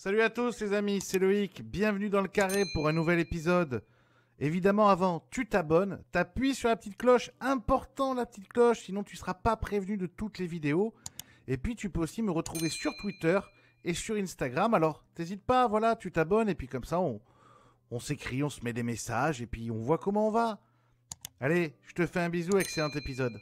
Salut à tous les amis, c'est Loïc, bienvenue dans le carré pour un nouvel épisode. Évidemment avant, tu t'abonnes, t'appuies sur la petite cloche, important la petite cloche, sinon tu ne seras pas prévenu de toutes les vidéos. Et puis tu peux aussi me retrouver sur Twitter et sur Instagram, alors t'hésites pas, voilà, tu t'abonnes et puis comme ça on s'écrit, on se met des messages et puis on voit comment on va. Allez, je te fais un bisou, excellent épisode.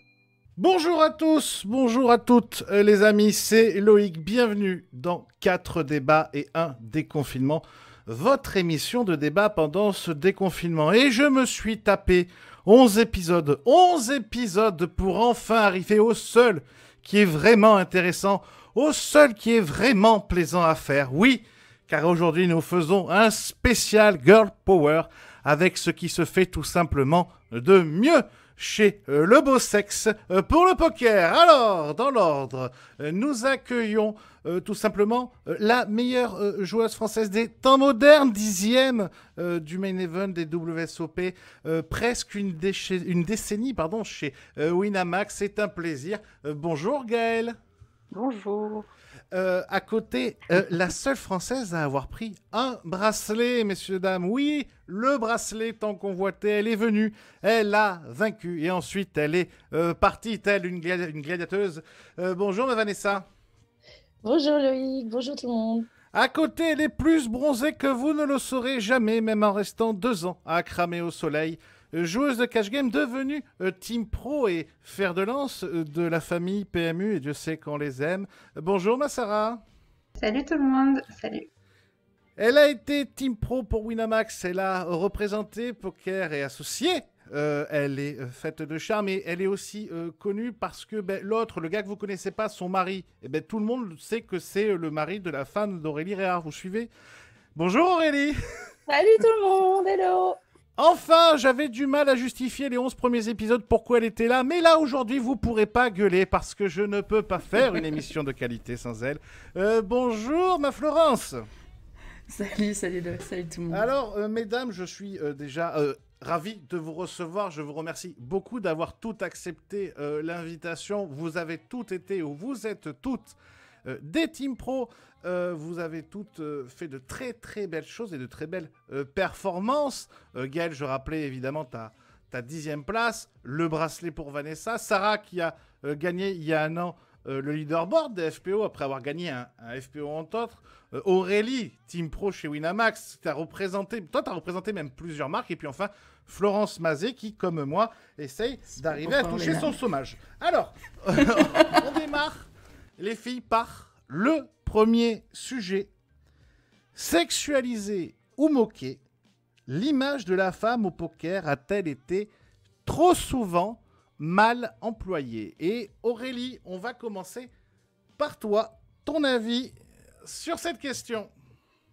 Bonjour à tous, bonjour à toutes les amis, c'est Loïc, bienvenue dans 4 débats et 1 déconfinement, votre émission de débat pendant ce déconfinement. Et je me suis tapé 11 épisodes pour enfin arriver au seul qui est vraiment intéressant, au seul qui est vraiment plaisant à faire. Oui, car aujourd'hui nous faisons un spécial Girl Power avec ce qui se fait tout simplement de mieux chez le beau sexe pour le poker. Alors, dans l'ordre, nous accueillons tout simplement la meilleure joueuse française des temps modernes, 10e du main event des WSOP, presque une décennie chez Winamax. C'est un plaisir. Bonjour Gaëlle. Bonjour. À côté, la seule Française à avoir pris un bracelet, messieurs, dames. Oui, le bracelet tant convoité, elle est venue, elle a vaincu et ensuite elle est partie telle une gladiateuse. Bonjour Vanessa. Bonjour Loïc, bonjour tout le monde. À côté, elle est plus bronzée que vous ne le saurez jamais, même en restant 2 ans à cramer au soleil. Joueuse de cash game devenue team pro et fer de lance de la famille PMU, et Dieu sait qu'on les aime. Bonjour ma Sarah. Salut tout le monde, salut. Elle a été team pro pour Winamax, elle a représenté Poker et Associés. Elle est faite de charme et elle est aussi connue parce que l'autre, le gars que vous connaissez pas, son mari, et tout le monde sait que c'est le mari de la femme d'Aurélie Réard, vous suivez? Bonjour Aurélie. Salut tout le monde, hello. Enfin, j'avais du mal à justifier les 11 premiers épisodes pourquoi elle était là, mais là aujourd'hui vous pourrez pas gueuler parce que je ne peux pas faire une émission de qualité sans elle. Bonjour ma Florence. Salut, salut tout le monde. Alors mesdames, je suis déjà ravi de vous recevoir, je vous remercie beaucoup d'avoir toutes accepté l'invitation, vous avez toutes été ou vous êtes toutes des team pro. Vous avez toutes fait de très très belles choses et de très belles performances. Gaëlle, je rappelais évidemment ta 10e place, le bracelet pour Vanessa. Sarah qui a gagné il y a un an le leaderboard des FPO après avoir gagné un FPO entre autres. Aurélie, team pro chez Winamax, t'as représenté même plusieurs marques. Et puis enfin, Florence Mazet qui, comme moi, essaye d'arriver à toucher son chômage. Alors, on démarre les filles par le premier sujet, sexualiser ou moquer, l'image de la femme au poker a-t-elle été trop souvent mal employée? Et Aurélie, on va commencer par toi, ton avis sur cette question.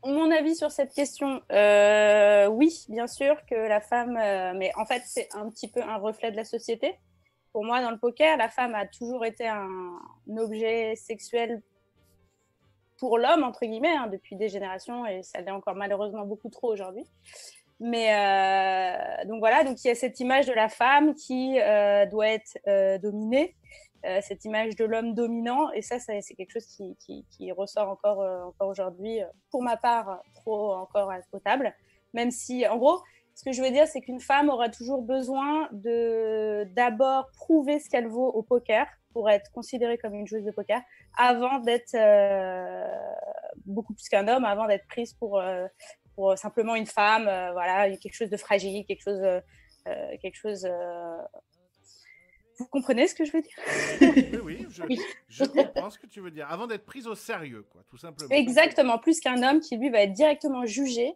Mon avis sur cette question, oui, bien sûr que la femme, mais en fait c'est un petit peu un reflet de la société. Pour moi dans le poker, la femme a toujours été un objet sexuel pour l'homme, entre guillemets, hein, depuis des générations, et ça l'est encore malheureusement beaucoup trop aujourd'hui. Mais donc voilà, donc il y a cette image de la femme qui doit être dominée, cette image de l'homme dominant, et ça c'est quelque chose qui ressort encore aujourd'hui, pour ma part, trop encore potable. Même si, en gros, ce que je veux dire, c'est qu'une femme aura toujours besoin de d'abord prouver ce qu'elle vaut au poker, pour être considérée comme une joueuse de poker, avant d'être beaucoup plus qu'un homme, avant d'être prise pour simplement une femme, voilà, quelque chose de fragile, quelque chose. Vous comprenez ce que je veux dire? Oui, je comprends ce que tu veux dire. Avant d'être prise au sérieux, quoi, tout simplement. Exactement, plus qu'un homme qui lui va être directement jugé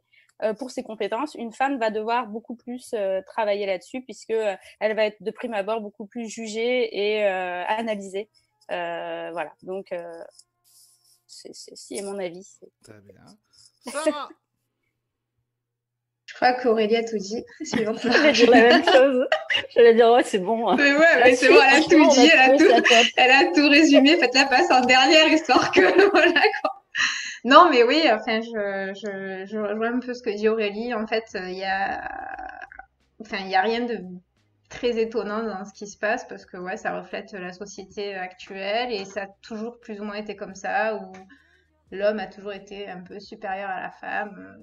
pour ses compétences, une femme va devoir beaucoup plus travailler là-dessus puisque elle va être de prime abord beaucoup plus jugée et analysée. Voilà, donc ceci est mon avis. Très bien. Sarah. Je crois qu'Aurélie a tout dit. Je voulais dire la même chose. Je voulais dire, ouais, c'est bon. Mais ouais, mais c'est bon, elle a tout dit, elle a tout résumé. Faites-la passer en dernière histoire que voilà quoi. Non, mais oui, enfin, je rejoins un peu ce que dit Aurélie. En fait, il y a rien de très étonnant dans ce qui se passe parce que ouais, ça reflète la société actuelle et ça a toujours plus ou moins été comme ça, où l'homme a toujours été un peu supérieur à la femme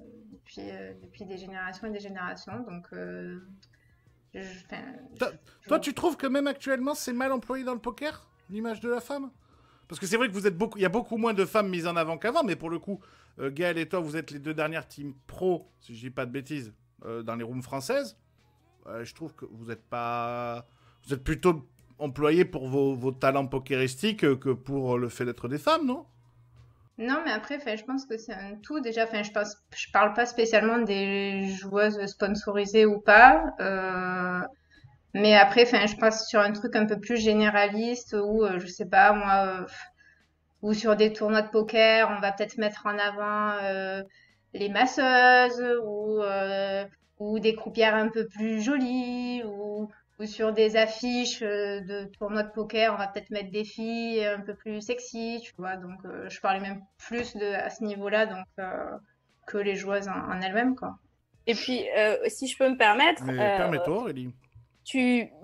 depuis des générations et des générations. Donc, toi, tu trouves que même actuellement, c'est mal employé dans le poker, l'image de la femme? Parce que c'est vrai que vous êtes beaucoup, il y a beaucoup moins de femmes mises en avant qu'avant, mais pour le coup, Gaëlle et toi, vous êtes les deux dernières teams pro, si je dis pas de bêtises, dans les rooms françaises. Je trouve que vous êtes pas, vous êtes plutôt employés pour vos talents pokéristiques que pour le fait d'être des femmes, non? Non, mais après, je pense que c'est un tout déjà. Enfin, je parle pas spécialement des joueuses sponsorisées ou pas. Mais après, je passe sur un truc un peu plus généraliste où, je sais pas, moi, ou sur des tournois de poker, on va peut-être mettre en avant les masseuses ou des croupières un peu plus jolies ou sur des affiches de tournois de poker, on va peut-être mettre des filles un peu plus sexy, tu vois. Donc, je parlais même plus à ce niveau-là donc que les joueuses en elles-mêmes, quoi. Et puis, si je peux me permettre… Permets-toi, Aurélie.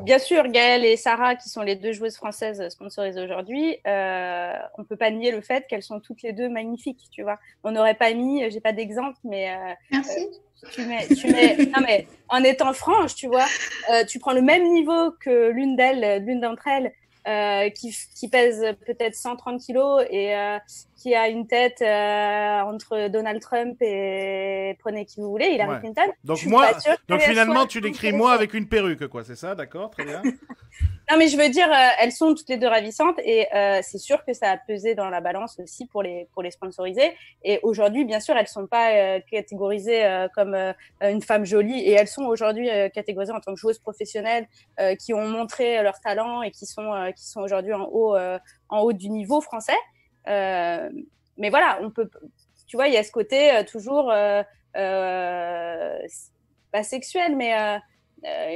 Bien sûr, Gaëlle et Sarah, qui sont les deux joueuses françaises sponsorisées aujourd'hui, on ne peut pas nier le fait qu'elles sont toutes les deux magnifiques, tu vois. On n'aurait pas mis, j'ai pas d'exemple, mais… Merci. Non mais, en étant franche, tu vois, tu prends le même niveau que l'une d'entre elles, qui pèse peut-être 130 kilos et qui a une tête entre Donald Trump et prenez qui vous voulez, Hillary Clinton. Donc finalement, tu décris moi avec une perruque, quoi, c'est ça, d'accord, très bien. Non, mais je veux dire, elles sont toutes les deux ravissantes et c'est sûr que ça a pesé dans la balance aussi pour les sponsoriser. Et aujourd'hui, bien sûr, elles ne sont pas catégorisées comme une femme jolie et elles sont aujourd'hui catégorisées en tant que joueuses professionnelles qui ont montré leur talent et qui sont aujourd'hui en haut du niveau français. Mais voilà, on peut, tu vois, il y a ce côté toujours pas sexuel, mais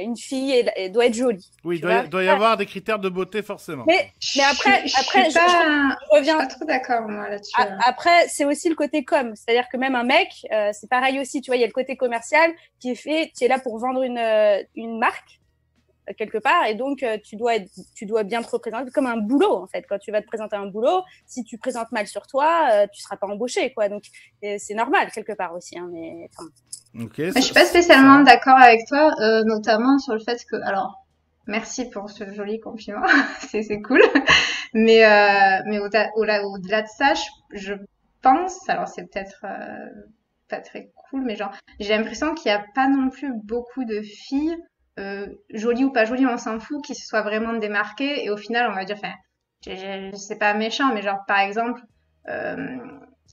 une fille doit être jolie. Oui, il doit y avoir des critères de beauté forcément. Mais après, je reviens. Je suis pas trop d'accord moi là-dessus. Après, c'est aussi le côté com, c'est-à-dire que même un mec, c'est pareil aussi. Tu vois, il y a le côté commercial qui est fait. Tu es là pour vendre une marque quelque part et donc tu dois bien te représenter comme un boulot en fait. Quand tu vas te présenter un boulot, si tu présentes mal sur toi, tu seras pas embauché quoi. Donc c'est normal quelque part aussi. Hein, mais enfin, okay, je suis pas spécialement d'accord avec toi, notamment sur le fait que, alors, merci pour ce joli compliment, c'est cool, mais au-delà de ça, je pense, alors c'est peut-être pas très cool, mais genre, j'ai l'impression qu'il y a pas non plus beaucoup de filles jolies ou pas jolies, on s'en fout, qui se soient vraiment démarquées, et au final, on va dire, enfin, c'est pas méchant, mais genre, par exemple,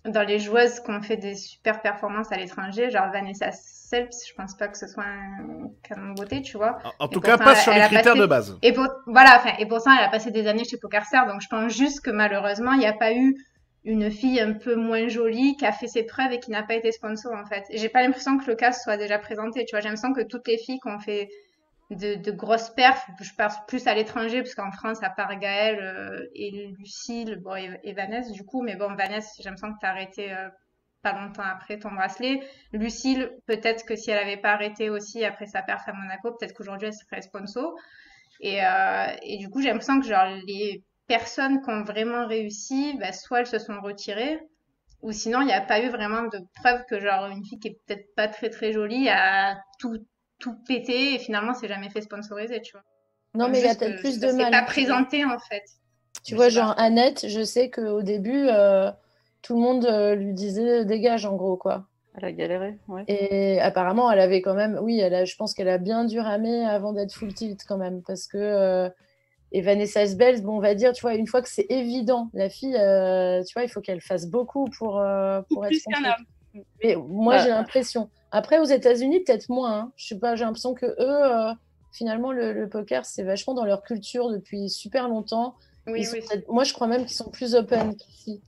dans les joueuses qui ont fait des super performances à l'étranger, genre Vanessa Selbst, je pense pas que ce soit un canon de beauté, tu vois. En tout cas, pas sur les critères de base. Voilà, et pourtant, elle a passé des années chez PokerStars, donc je pense juste que malheureusement, il n'y a pas eu une fille un peu moins jolie qui a fait ses preuves et qui n'a pas été sponsor, en fait. J'ai pas l'impression que le cas soit déjà présenté, tu vois. J'ai l'impression que toutes les filles qui ont fait de grosses perfs, je pense plus à l'étranger, parce qu'en France, à part Gaëlle et Lucille, bon, et Vanessa, du coup, mais bon, Vanessa, j'ai l'impression que t'as arrêté pas longtemps après ton bracelet. Lucille, peut-être que si elle avait pas arrêté aussi après sa perf à Monaco, peut-être qu'aujourd'hui, elle serait sponsor. Et du coup, j'ai l'impression que genre les personnes qui ont vraiment réussi, bah, soit elles se sont retirées, ou sinon, il n'y a pas eu vraiment de preuve que genre une fille qui est peut-être pas très très jolie a tout pété et finalement c'est jamais fait sponsoriser, tu vois. Non, mais il y a peut-être plus de mal. C'est pas présenté en fait. Tu vois, genre Annette, je sais qu'au début, tout le monde lui disait dégage en gros quoi. Elle a galéré, ouais. Et apparemment, elle avait quand même, oui, je pense qu'elle a bien dû ramer avant d'être full tilt quand même, parce que et Vanessa Selbst, bon, on va dire, tu vois, une fois que c'est évident, la fille, tu vois, il faut qu'elle fasse beaucoup pour être full tilt. Mais moi, j'ai l'impression. Après, aux États-Unis, peut-être moins. Hein. Je sais pas, j'ai l'impression que eux, finalement, le poker, c'est vachement dans leur culture depuis super longtemps. Oui, oui. Moi, je crois même qu'ils sont plus open qu'ici.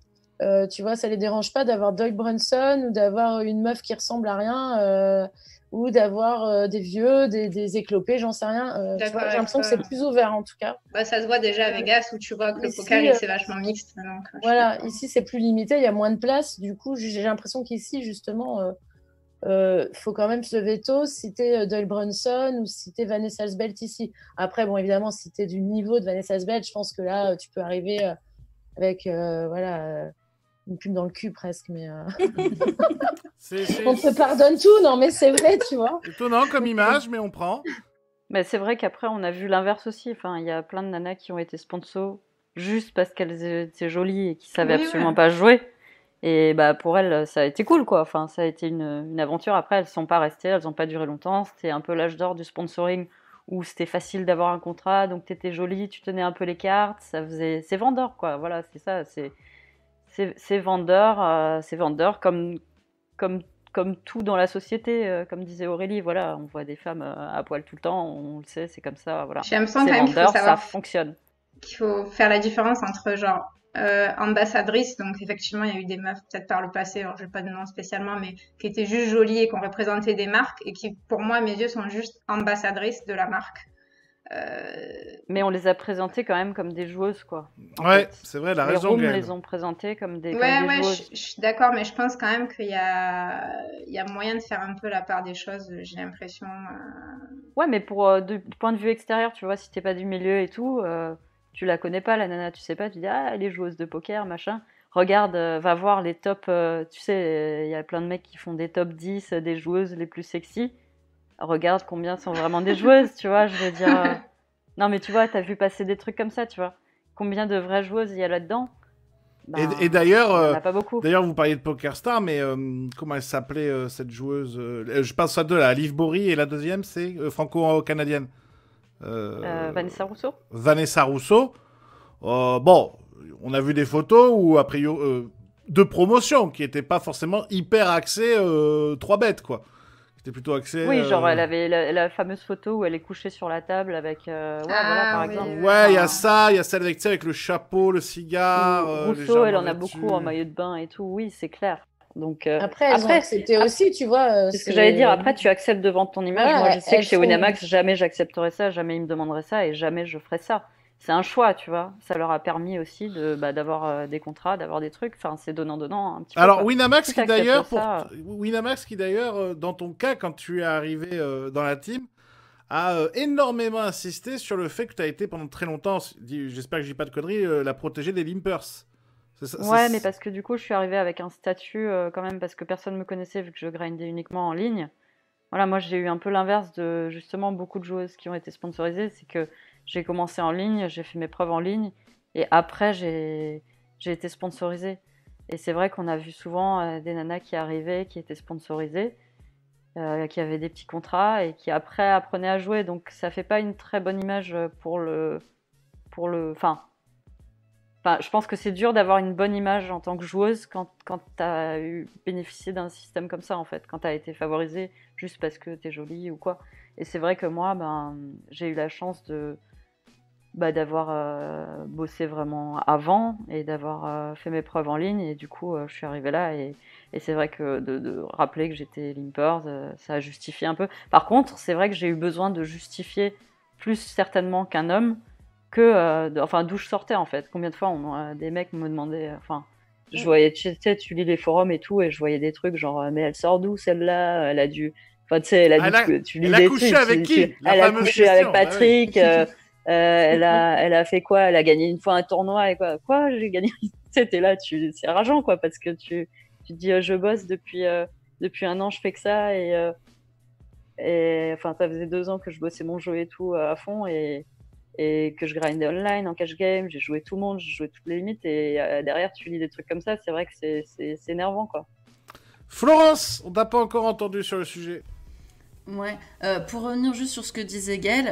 Tu vois, ça les dérange pas d'avoir Doyle Brunson ou d'avoir une meuf qui ressemble à rien ou d'avoir des vieux, des éclopés, j'en sais rien. J'ai l'impression que c'est plus ouvert en tout cas. Bah, ça se voit déjà à Vegas où tu vois que ici, le poker, c'est vachement mixte. Donc, voilà, ici, c'est plus limité, il y a moins de place. Du coup, j'ai l'impression qu'ici, justement, faut quand même se lever tôt si t'es Doyle Brunson ou si t'es Vanessa Selbst ici. Après, bon, évidemment, si t'es du niveau de Vanessa Selbst, je pense que là, tu peux arriver avec, voilà, une pub dans le cul presque, mais on te pardonne tout, non mais c'est vrai, tu vois. Étonnant comme image, mais on prend. Mais c'est vrai qu'après on a vu l'inverse aussi. Enfin, il y a plein de nanas qui ont été sponsors juste parce qu'elles étaient jolies et qui savaient absolument pas jouer. Et bah pour elles, ça a été cool quoi. Enfin, ça a été une aventure. Après, elles sont pas restées, elles ont pas duré longtemps. C'était un peu l'âge d'or du sponsoring où c'était facile d'avoir un contrat, donc t'étais jolie, tu tenais un peu les cartes, ça faisait, c'est vendeur quoi. Voilà, c'est ça, c'est vendeur comme tout dans la société, comme disait Aurélie. Voilà, on voit des femmes à poil tout le temps, on le sait, c'est comme ça. Voilà. Je me sens quand même qu'il faut savoir, ça fonctionne. Qu'il faut faire la différence entre genre ambassadrice, donc effectivement il y a eu des meufs peut-être par le passé, alors je n'ai pas de nom spécialement, mais qui étaient juste jolies et qui ont représenté des marques et qui pour moi à mes yeux sont juste ambassadrices de la marque. Mais on les a présentées quand même comme des joueuses quoi. Ouais, c'est vrai, la raison. Les les ont présentées comme des, comme des joueuses. Ouais, je suis d'accord, mais je pense quand même qu'il y a, moyen de faire un peu la part des choses, j'ai l'impression. Ouais, mais pour, du point de vue extérieur, tu vois, si t'es pas du milieu et tout, tu la connais pas la nana, tu sais pas, tu dis ah elle est joueuse de poker, machin. Regarde, va voir les tops, tu sais, il y a plein de mecs qui font des top 10 des joueuses les plus sexy. Regarde combien sont vraiment des joueuses, tu vois, je veux dire... Non, mais tu vois, t'as vu passer des trucs comme ça, tu vois. Combien de vraies joueuses il y a là-dedans? Ben, et d'ailleurs, vous parliez de PokerStars, mais comment elle s'appelait, cette joueuse? Je passe à deux, là, Liv Bori, et la deuxième, c'est franco-canadienne. Vanessa Rousseau. Vanessa Rousseau. Bon, on a vu des photos où, a priori, de promotion, qui n'étaient pas forcément hyper axées 3 bêtes, quoi. C'était plutôt axé... Oui, genre elle avait la fameuse photo où elle est couchée sur la table avec... voilà, par exemple. Ouais, il y a ça, il y a celle avec le chapeau, le cigare... Rousseau, elle en a beaucoup en maillot de bain et tout, oui, c'est clair. Donc, après c'était aussi, tu vois... C'est ce que j'allais dire, après tu acceptes devant ton image. Moi je sais que chez Winamax, jamais j'accepterais ça, jamais ils me demanderaient ça et jamais je ferais ça. C'est un choix, tu vois. Ça leur a permis aussi d'avoir des contrats, d'avoir des trucs. Enfin, c'est donnant-donnant un petit peu. Alors, Winamax qui d'ailleurs, dans ton cas, quand tu es arrivé dans la team, a énormément insisté sur le fait que tu as été pendant très longtemps, j'espère que je dis pas de conneries, la protégée des Limpers. Ça, ouais, mais parce que du coup, je suis arrivée avec un statut quand même, parce que personne ne me connaissait vu que je grindais uniquement en ligne. Voilà, moi, j'ai eu un peu l'inverse de justement beaucoup de joueuses qui ont été sponsorisées, c'est que j'ai commencé en ligne, j'ai fait mes preuves en ligne et après j'ai été sponsorisée. Et c'est vrai qu'on a vu souvent des nanas qui arrivaient, qui étaient sponsorisées, qui avaient des petits contrats et qui après apprenaient à jouer. Donc ça fait pas une très bonne image pour le... Enfin, je pense que c'est dur d'avoir une bonne image en tant que joueuse quand tu as bénéficié d'un système comme ça en fait, quand tu as été favorisée juste parce que tu es jolie ou quoi. Et c'est vrai que moi, ben, j'ai eu la chance de... d'avoir bossé vraiment avant et d'avoir fait mes preuves en ligne et du coup je suis arrivée là et c'est vrai que de rappeler que j'étais Limpers, ça a justifié un peu. Par contre, c'est vrai que j'ai eu besoin de justifier plus certainement qu'un homme que d'où je sortais en fait. Combien de fois des mecs me demandaient, je voyais, tu lis les forums et tout et je voyais des trucs genre mais elle sort d'où celle-là, elle a dû... Enfin, tu sais, elle a couché avec Patrick, elle a fait quoi? Elle a gagné une fois un tournoi et quoi? Quoi? J'ai gagné? C'était là, c'est rageant, quoi, parce que tu te dis, je bosse depuis 1 an, je fais que ça, et enfin, ça faisait 2 ans que je bossais mon jeu et tout à fond, et que je grindais online, en cash game, j'ai joué tout le monde, j'ai joué toutes les limites, et derrière, tu lis des trucs comme ça, c'est vrai que c'est énervant, quoi. Florence, on t'a pas encore entendu sur le sujet. Ouais, pour revenir juste sur ce que disait Gaëlle,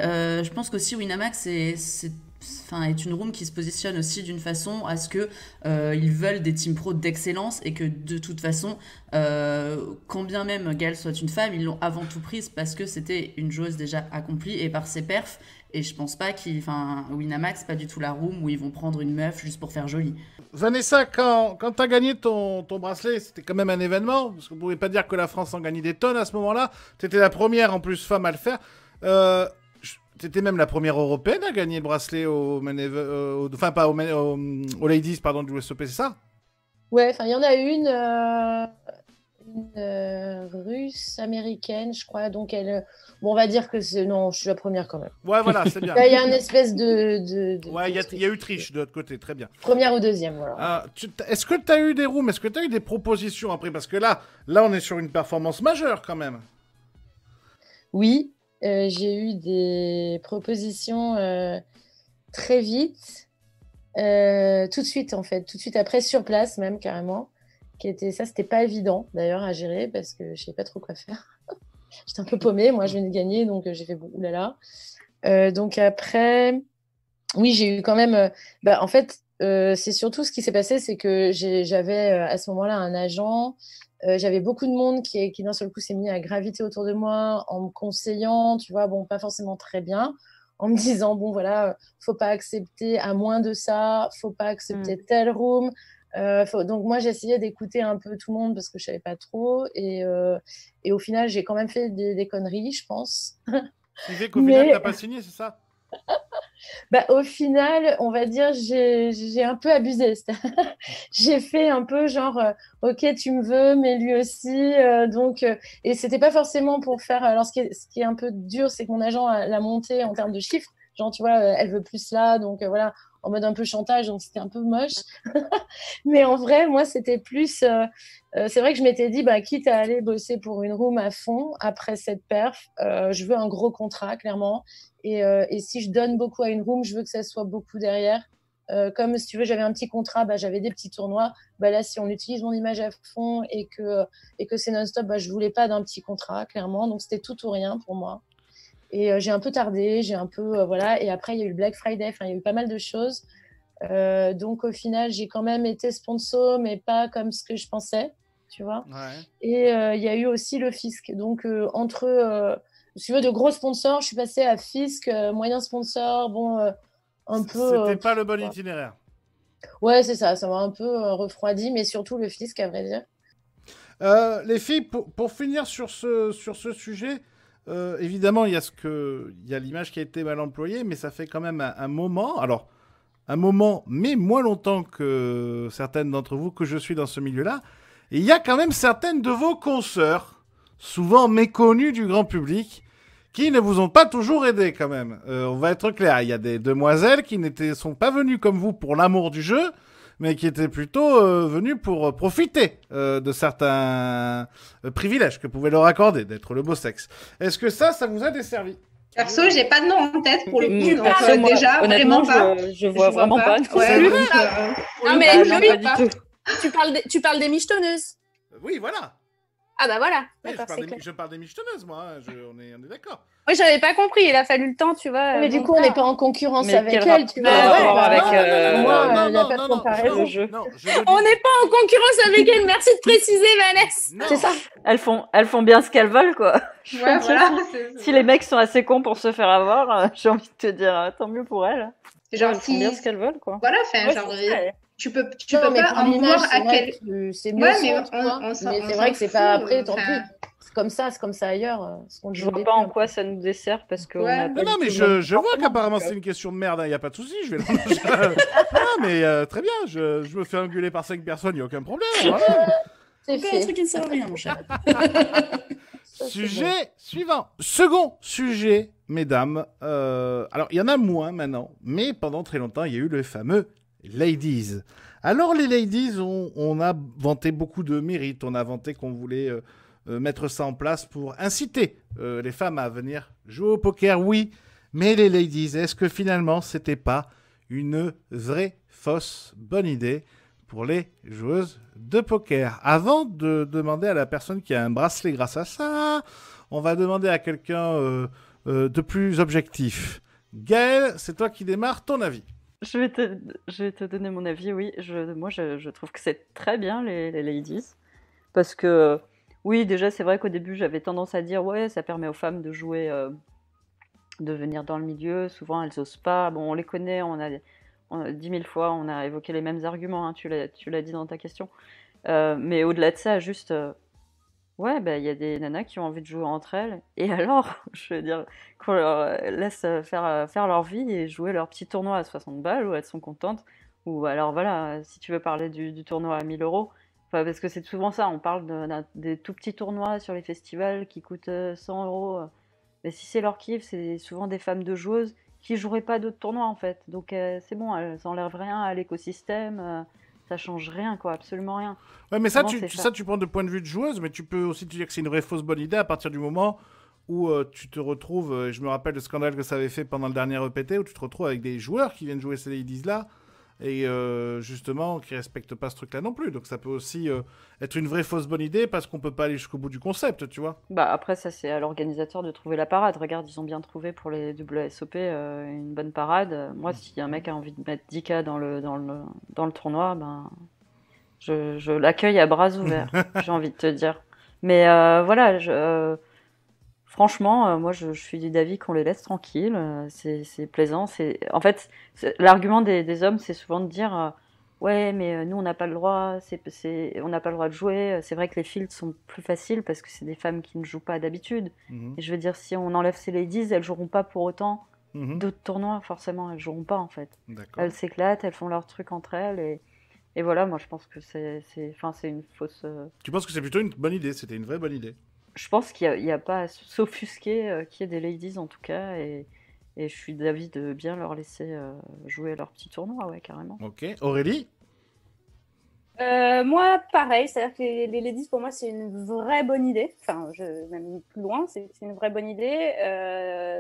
je pense qu'aussi Winamax est une room qui se positionne aussi d'une façon à ce qu'ils veulent des team pros d'excellence et que de toute façon, quand bien même Gaëlle soit une femme, ils l'ont avant tout prise parce que c'était une joueuse déjà accomplie et par ses perfs. Et je pense pas Winamax, pas du tout la room où ils vont prendre une meuf juste pour faire joli. Vanessa, quand t'as gagné ton bracelet, c'était quand même un événement, parce qu'on pouvait pas dire que la France en gagnait des tonnes à ce moment-là. T'étais la première en plus femme à le faire. T'étais même la première européenne à gagner le bracelet aux Ladies, pardon, du WSOP, c'est ça? Ouais, enfin, il y en a une... Une russe-américaine, je crois. Donc, elle. Bon, on va dire que c'est. Non, je suis la première quand même. Ouais, voilà, c'est bien. Il y a une espèce de... Ouais, il y a Autriche de l'autre côté, très bien. Première ou deuxième, voilà. Est-ce que tu as eu des rooms? Est-ce que tu as eu des propositions après? Parce que là, on est sur une performance majeure quand même. Oui, j'ai eu des propositions très vite. Tout de suite, en fait. Tout de suite après, sur place, même carrément. Ça, c'était pas évident d'ailleurs à gérer parce que je savais pas trop quoi faire. J'étais un peu paumée, moi je venais de gagner, donc j'ai fait oulala. Donc après, oui, j'ai eu quand même. En fait, c'est surtout ce qui s'est passé, c'est que j'avais à ce moment-là un agent. J'avais beaucoup de monde qui d'un seul coup s'est mis à graviter autour de moi en me conseillant, tu vois, bon, pas forcément très bien, en me disant, bon voilà, faut pas accepter à moins de ça, faut pas accepter tel room. Donc moi j'essayais d'écouter un peu tout le monde parce que je savais pas trop et au final j'ai quand même fait des conneries, je pense. Tu sais qu'au final t'as pas signé, c'est ça? Au final on va dire j'ai un peu abusé. J'ai fait un peu genre ok tu me veux mais lui aussi donc et c'était pas forcément pour faire. Alors ce qui est un peu dur, c'est que mon agent l'a monté en termes de chiffres, genre tu vois elle veut plus là, donc voilà, en mode un peu chantage, donc c'était un peu moche. Mais en vrai, moi, c'était plus... c'est vrai que je m'étais dit, quitte à aller bosser pour une room à fond, après cette perf, je veux un gros contrat, clairement. Et si je donne beaucoup à une room, je veux que ça soit beaucoup derrière. Comme, si tu veux, j'avais un petit contrat, j'avais des petits tournois. Là, si on utilise mon image à fond et que c'est non-stop, je voulais pas d'un petit contrat, clairement. Donc, c'était tout ou rien pour moi. Et j'ai un peu tardé, voilà. Et après, il y a eu le Black Friday, il y a eu pas mal de choses. Donc, au final, j'ai quand même été sponsor, mais pas comme ce que je pensais, tu vois. Ouais. Et il y a eu aussi le fisc. Donc, entre, si tu veux, de gros sponsors, je suis passée à fisc, moyen sponsor, bon, un peu… C'était pas le bon itinéraire. Ouais, c'est ça. Ça m'a un peu refroidi, mais surtout le fisc, à vrai dire. Les filles, pour finir sur ce sujet… évidemment, il y a l'image qui a été mal employée, mais ça fait quand même un moment, mais moins longtemps que certaines d'entre vous que je suis dans ce milieu-là. Et il y a quand même certaines de vos consoeurs, souvent méconnues du grand public, qui ne vous ont pas toujours aidé quand même. On va être clair, il y a des demoiselles qui ne sont pas venues comme vous pour l'amour du jeu, mais qui étaient plutôt venus pour profiter de certains privilèges que pouvait leur accorder, d'être le beau sexe. Est-ce que ça vous a desservi? Perso, j'ai pas de nom en tête pour le coup. Donc, moi, déjà, honnêtement, vraiment je vois vraiment pas. Non, mais Loïc, tu parles des michetonneuses. Oui, voilà. Ah bah voilà. Oui, je parle des michetonneuses, moi. On est d'accord. Oui, j'avais pas compris. Il a fallu le temps, tu vois. Mais du coup, on n'est pas en concurrence avec elle, tu vois. Non, il n'y a pas de comparaison. On n'est pas en concurrence avec elle. Merci de préciser, Vanessa. C'est ça. Elles font bien ce qu'elles veulent, quoi. Ouais, voilà, si les mecs sont assez cons pour se faire avoir, j'ai envie de te dire, tant mieux pour elles. Elles font bien ce qu'elles veulent, quoi. Voilà, tu peux pas en voir à quel... C'est vrai que c'est pas après, tant pis. C'est comme ça ailleurs. Je vois pas en quoi ça nous dessert parce que. Ouais. Non, mais je vois qu'apparemment c'est une question de merde. Il n'y a pas de souci. Non, mais très bien. Je me fais engueuler par 5 personnes. Il n'y a aucun problème. Voilà. C'est un truc qui ne sert à rien, mon cher. Sujet suivant. Second sujet, mesdames. Alors, il y en a moins maintenant, mais pendant très longtemps, il y a eu le fameux Ladies. Alors, les Ladies, on a vanté beaucoup de mérites. On a vanté qu'on voulait. Mettre ça en place pour inciter les femmes à venir jouer au poker, oui, mais les ladies, est-ce que finalement c'était pas une vraie fausse bonne idée pour les joueuses de poker? Avant de demander à la personne qui a un bracelet grâce à ça, on va demander à quelqu'un de plus objectif. Gaëlle, c'est toi qui démarres, ton avis. Je vais te donner mon avis, oui. Moi, je trouve que c'est très bien les ladies, parce que oui, déjà, c'est vrai qu'au début, j'avais tendance à dire « Ouais, ça permet aux femmes de jouer, de venir dans le milieu. Souvent, elles n'osent pas. » Bon, on les connaît, on a 10 000 fois, on a évoqué les mêmes arguments. Hein, tu l'as dit dans ta question. Mais au-delà de ça, juste... ouais, y a des nanas qui ont envie de jouer entre elles. Et alors, je veux dire, qu'on leur laisse faire leur vie et jouer leur petit tournoi à 60 balles où elles sont contentes. Ou alors, voilà, si tu veux parler du tournoi à 1000 euros... Enfin, parce que c'est souvent ça, on parle des tout petits tournois sur les festivals qui coûtent 100 €. Mais si c'est leur kiff, c'est souvent des femmes de joueuses qui ne joueraient pas d'autres tournois en fait. Donc c'est bon, elles n'enlèvent rien à l'écosystème, ça ne change rien quoi, absolument rien. Ouais, mais ça tu prends de point de vue de joueuse, mais tu peux aussi te dire que c'est une vraie fausse bonne idée à partir du moment où tu te retrouves, je me rappelle le scandale que ça avait fait pendant le dernier EPT, où tu te retrouves avec des joueurs qui viennent jouer ces ladies là, et justement qui ne respectent pas ce truc-là non plus. Donc ça peut aussi être une vraie fausse bonne idée parce qu'on ne peut pas aller jusqu'au bout du concept, tu vois. Bah après, ça c'est à l'organisateur de trouver la parade. Regarde, ils ont bien trouvé pour les WSOP une bonne parade. Moi, si un mec a envie de mettre 10 000 dans le tournoi, ben, je l'accueille à bras ouverts, j'ai envie de te dire. Mais voilà, franchement, moi, je suis d'avis qu'on les laisse tranquilles. C'est plaisant. En fait, l'argument des hommes, c'est souvent de dire « Ouais, mais nous, on n'a pas le droit. On n'a pas le droit de jouer. C'est vrai que les fields sont plus faciles parce que c'est des femmes qui ne jouent pas d'habitude. Mm-hmm. » Et je veux dire, si on enlève ces ladies, elles ne joueront pas pour autant d'autres tournois. Forcément, elles ne joueront pas, en fait. Elles s'éclatent, elles font leur truc entre elles. Et voilà, moi, je pense que c'est une fausse... Tu penses que c'est plutôt une bonne idée? C'était une vraie bonne idée? Je pense qu'il n'y a pas à s'offusquer qu'il y ait des ladies en tout cas, et je suis d'avis de bien leur laisser jouer leur petit tournoi, ouais, carrément. Ok. Aurélie ? Moi, pareil, c'est-à-dire que les ladies, pour moi, c'est une vraie bonne idée. Enfin, même plus loin, c'est une vraie bonne idée.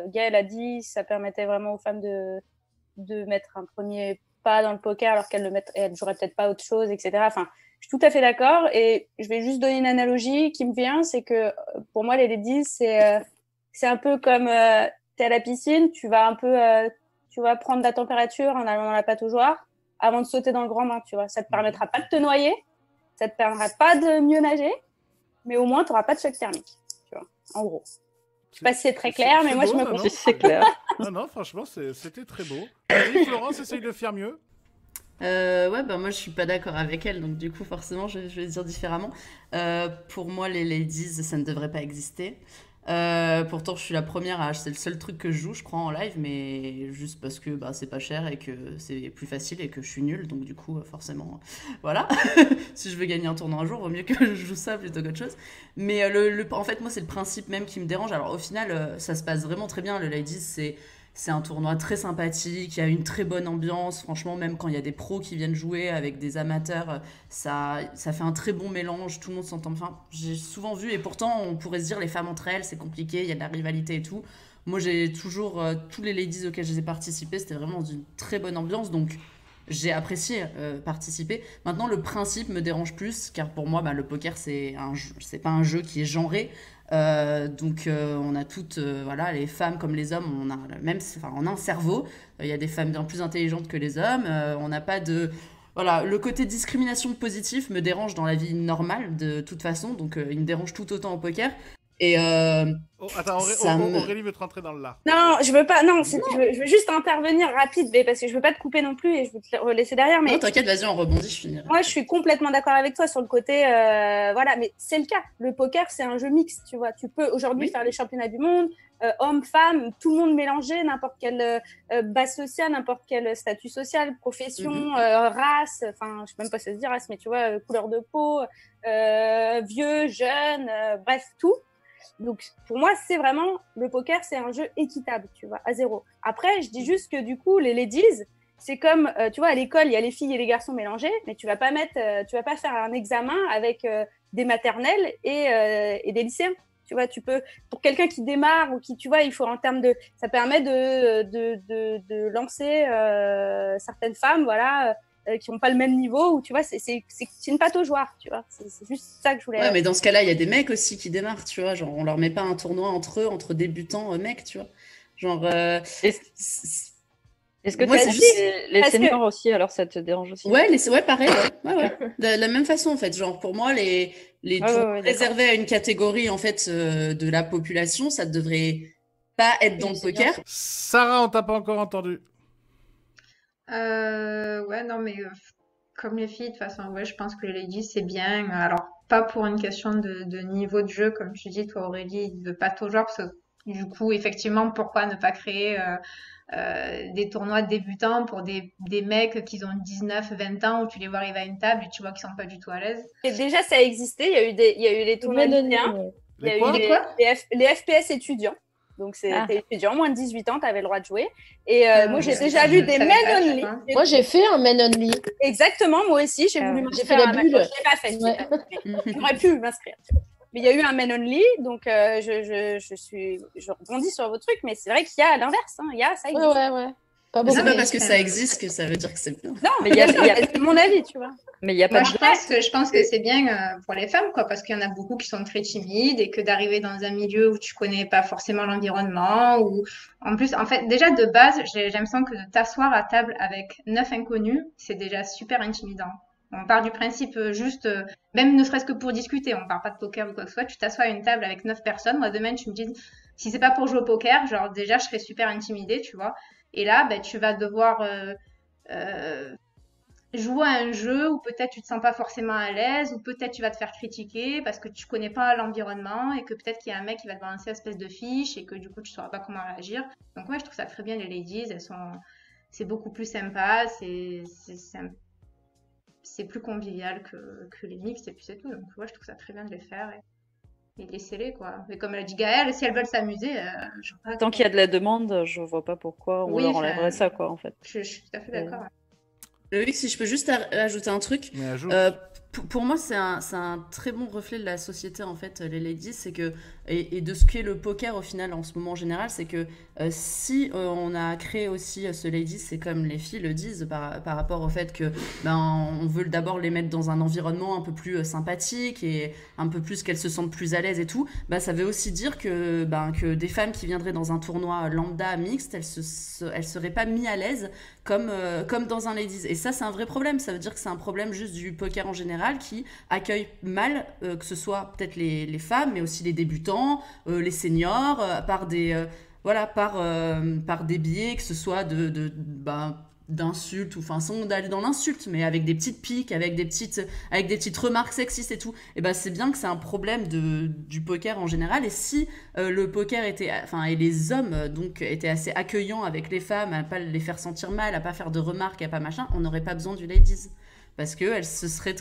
Gaëlle a dit que ça permettait vraiment aux femmes de mettre un premier pas dans le poker alors qu'elles ne joueraient peut-être pas autre chose, etc. Enfin, je suis tout à fait d'accord, et je vais juste donner une analogie qui me vient, c'est que pour moi les ladies, c'est un peu comme t'es à la piscine, tu vas prendre la température en allant dans la pataugeoire avant de sauter dans le grand bain, tu vois. Ça te permettra pas de te noyer, ça te permettra pas de mieux nager, mais au moins t'auras pas de choc thermique, tu vois. En gros. Je sais pas si c'est très clair, mais moi beau, je me confie. C'est clair. Non, franchement c'était très beau. Allez, Florence, essaye de faire mieux. Ouais, bah moi je suis pas d'accord avec elle, donc du coup forcément je vais dire différemment. Pour moi les ladies, ça ne devrait pas exister. Pourtant je suis la première à acheter, c'est le seul truc que je joue, je crois, en live, mais juste parce que bah, c'est pas cher et que c'est plus facile et que je suis nulle, donc du coup forcément, voilà. Si je veux gagner un tournoi un jour, vaut mieux que je joue ça plutôt qu'autre chose. Mais en fait moi c'est le principe même qui me dérange. Alors au final ça se passe vraiment très bien, le ladies c'est un tournoi très sympathique, il y a une très bonne ambiance, franchement, même quand il y a des pros qui viennent jouer avec des amateurs, ça fait un très bon mélange, tout le monde s'entend, enfin, j'ai souvent vu, et pourtant, on pourrait se dire, les femmes entre elles, c'est compliqué, il y a de la rivalité et tout. Moi, j'ai toujours, tous les ladies auxquelles j'ai participé, c'était vraiment dans une très bonne ambiance, donc j'ai apprécié participer. Maintenant, le principe me dérange plus, car pour moi, bah, le poker, c'est pas un jeu qui est genré. Donc on a toutes, voilà, les femmes comme les hommes, on a un cerveau, il y a des femmes bien plus intelligentes que les hommes, on n'a pas de... Voilà, le côté discrimination positive me dérange dans la vie normale de toute façon, donc il me dérange tout autant au poker. Et attends, Aurélie veut te rentrer dans le là. Non, je veux pas. Non. Je veux juste intervenir rapide, mais parce que je veux pas te couper non plus et je veux te laisser derrière. Mais non, t'inquiète, vas-y, on rebondit, je finirai. Moi, je suis complètement d'accord avec toi sur le côté, voilà, mais c'est le cas. Le poker, c'est un jeu mixte, tu vois. Tu peux aujourd'hui faire les championnats du monde, hommes, femmes, tout le monde mélangé, n'importe quelle base sociale, n'importe quel statut social, profession, race, enfin, je sais même pas si ça se dit race, mais tu vois, couleur de peau, vieux, jeune, bref, tout. Donc, pour moi, c'est vraiment, le poker, c'est un jeu équitable, tu vois, à zéro. Après, je dis juste que du coup, les ladies, c'est comme, tu vois, à l'école, il y a les filles et les garçons mélangés, mais tu vas pas faire un examen avec des maternelles et des lycéens. Tu vois, tu peux, pour quelqu'un qui démarre ou qui, tu vois, il faut en termes de, ça permet de lancer certaines femmes, voilà. Qui n'ont pas le même niveau, ou tu vois, c'est une pataugeoire, tu vois. C'est juste ça que je voulais. Ouais, mais dans ce cas-là, il y a des mecs aussi qui démarrent, tu vois. Genre, on leur met pas un tournoi entre eux, entre débutants mecs, tu vois. Genre. Est-ce que tu as juste... les seniors que... aussi, alors ça te dérange aussi? Ouais, ouais, pareil. Ouais. De la même façon, en fait. Genre, pour moi, les tournois réservés à une catégorie, en fait, de la population, ça devrait pas être dans le poker. Sarah, on t'a pas encore entendu. Ouais, non, mais comme les filles, de toute façon, ouais, je pense que les ladies, c'est bien. Alors, pas pour une question de niveau de jeu, comme tu dis, toi, Aurélie, de pataugeoire, parce que Du coup, effectivement, pourquoi ne pas créer des tournois débutants pour des mecs qui ont 19, 20 ans où tu les vois arriver à une table et tu vois qu'ils sont pas du tout à l'aise. Et déjà, ça a existé. Il y a eu les tournois lyoniens. Les FPS étudiants. Donc, c'était étudiant, moins de 18 ans, tu avais le droit de jouer. Et moi, j'ai déjà vu des men-only. Moi, j'ai fait un men-only. Exactement, moi aussi. J'ai voulu m'inscrire à la bulle. Je l'ai pas fait. Ouais. J'aurais pu m'inscrire. Mais il y a eu un men-only. Donc, je rebondis sur vos trucs. Mais c'est vrai qu'il y a l'inverse. Hein. Il y a ça existe. Ouais. Pas beaucoup. C'est pas parce que ça existe que ça veut dire que c'est bien. Non, mais c'est mon avis, tu vois. Mais il y a pas de je pense que c'est bien pour les femmes, quoi, parce qu'il y en a beaucoup qui sont très timides et que d'arriver dans un milieu où tu connais pas forcément l'environnement ou en plus, en fait, déjà de base, j'ai l'impression que de t'asseoir à table avec 9 inconnus, c'est déjà super intimidant. On part du principe juste, même ne serait-ce que pour discuter, on parle pas de poker ou quoi que ce soit, tu t'assois à une table avec 9 personnes, moi demain tu me dis si c'est pas pour jouer au poker, genre déjà je serais super intimidée, tu vois. Et là, ben, tu vas devoir jouer à un jeu où peut-être tu te sens pas forcément à l'aise, ou peut-être tu vas te faire critiquer parce que tu connais pas l'environnement et que peut-être qu'il y a un mec qui va te balancer une espèce de fiche et que du coup tu sauras pas comment réagir. Donc moi, je trouve ça très bien, les ladies, c'est beaucoup plus sympa, c'est plus convivial que les mixtes et puis c'est tout. Donc moi, je trouve ça très bien de les faire. Et laissez-les, quoi. Mais comme l'a dit Gaëlle, si elles veulent s'amuser... Tant qu'il y a de la demande, je vois pas pourquoi on leur enlèverait ça, quoi, en fait. Je suis tout à fait d'accord. Ouais. Loïc, si je peux juste ajouter un truc. Pour moi, c'est un très bon reflet de la société, en fait, les ladies, c'est que... Et de ce qu'est le poker, au final, en ce moment, en général, c'est que si on a créé aussi ce ladies, c'est comme les filles le disent, par rapport au fait que on veut d'abord les mettre dans un environnement un peu plus sympathique et un peu plus qu'elles se sentent plus à l'aise et tout, ça veut aussi dire que des femmes qui viendraient dans un tournoi lambda mixte, elles seraient pas mises à l'aise comme dans un ladies. Et ça, c'est un vrai problème. Ça veut dire que c'est un problème juste du poker en général, qui accueillent mal, que ce soit peut-être les femmes, mais aussi les débutants, les seniors, par des biais, que ce soit d'insultes, ou enfin sans aller dans l'insulte, mais avec des petites piques, avec des petites remarques sexistes et tout. Et c'est bien que c'est un problème du poker en général. Et si le poker et les hommes donc étaient assez accueillants avec les femmes, à pas les faire sentir mal, à pas faire de remarques, à pas machin, on n'aurait pas besoin du ladies. Parce qu'elles seraient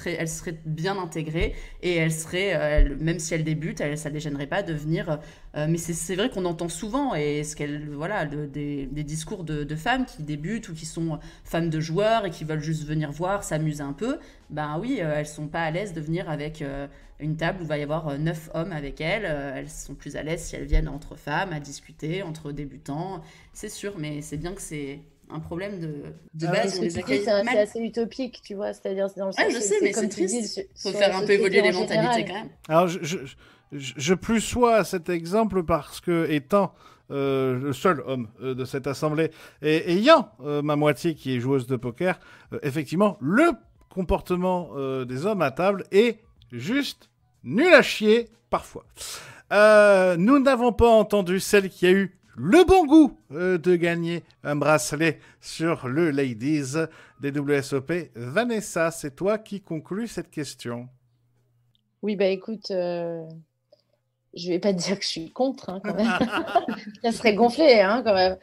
bien intégrées et elles seraient, même si elles débutent, ça ne les gênerait pas de venir. Mais c'est vrai qu'on entend souvent des discours de femmes qui débutent ou qui sont femmes de joueurs et qui veulent juste venir voir, s'amuser un peu. Elles ne sont pas à l'aise de venir avec une table où il va y avoir 9 hommes avec elles. Elles sont plus à l'aise si elles viennent entre femmes à discuter, entre débutants. C'est sûr, mais c'est bien que c'est... un problème de base. C'est assez utopique, tu vois, c'est-à-dire dans le sens je sais, mais c'est triste. Il faut faire un peu évoluer les mentalités quand même. Alors, je plus sois cet exemple parce que, étant le seul homme de cette assemblée et ayant ma moitié qui est joueuse de poker, effectivement, le comportement des hommes à table est juste nul à chier parfois. Nous n'avons pas entendu celle qui a eu le bon goût de gagner un bracelet sur le Ladies des WSOP. Vanessa, c'est toi qui conclus cette question. Oui, écoute, je ne vais pas te dire que je suis contre, hein, quand même. Ça serait gonflé, hein, quand même.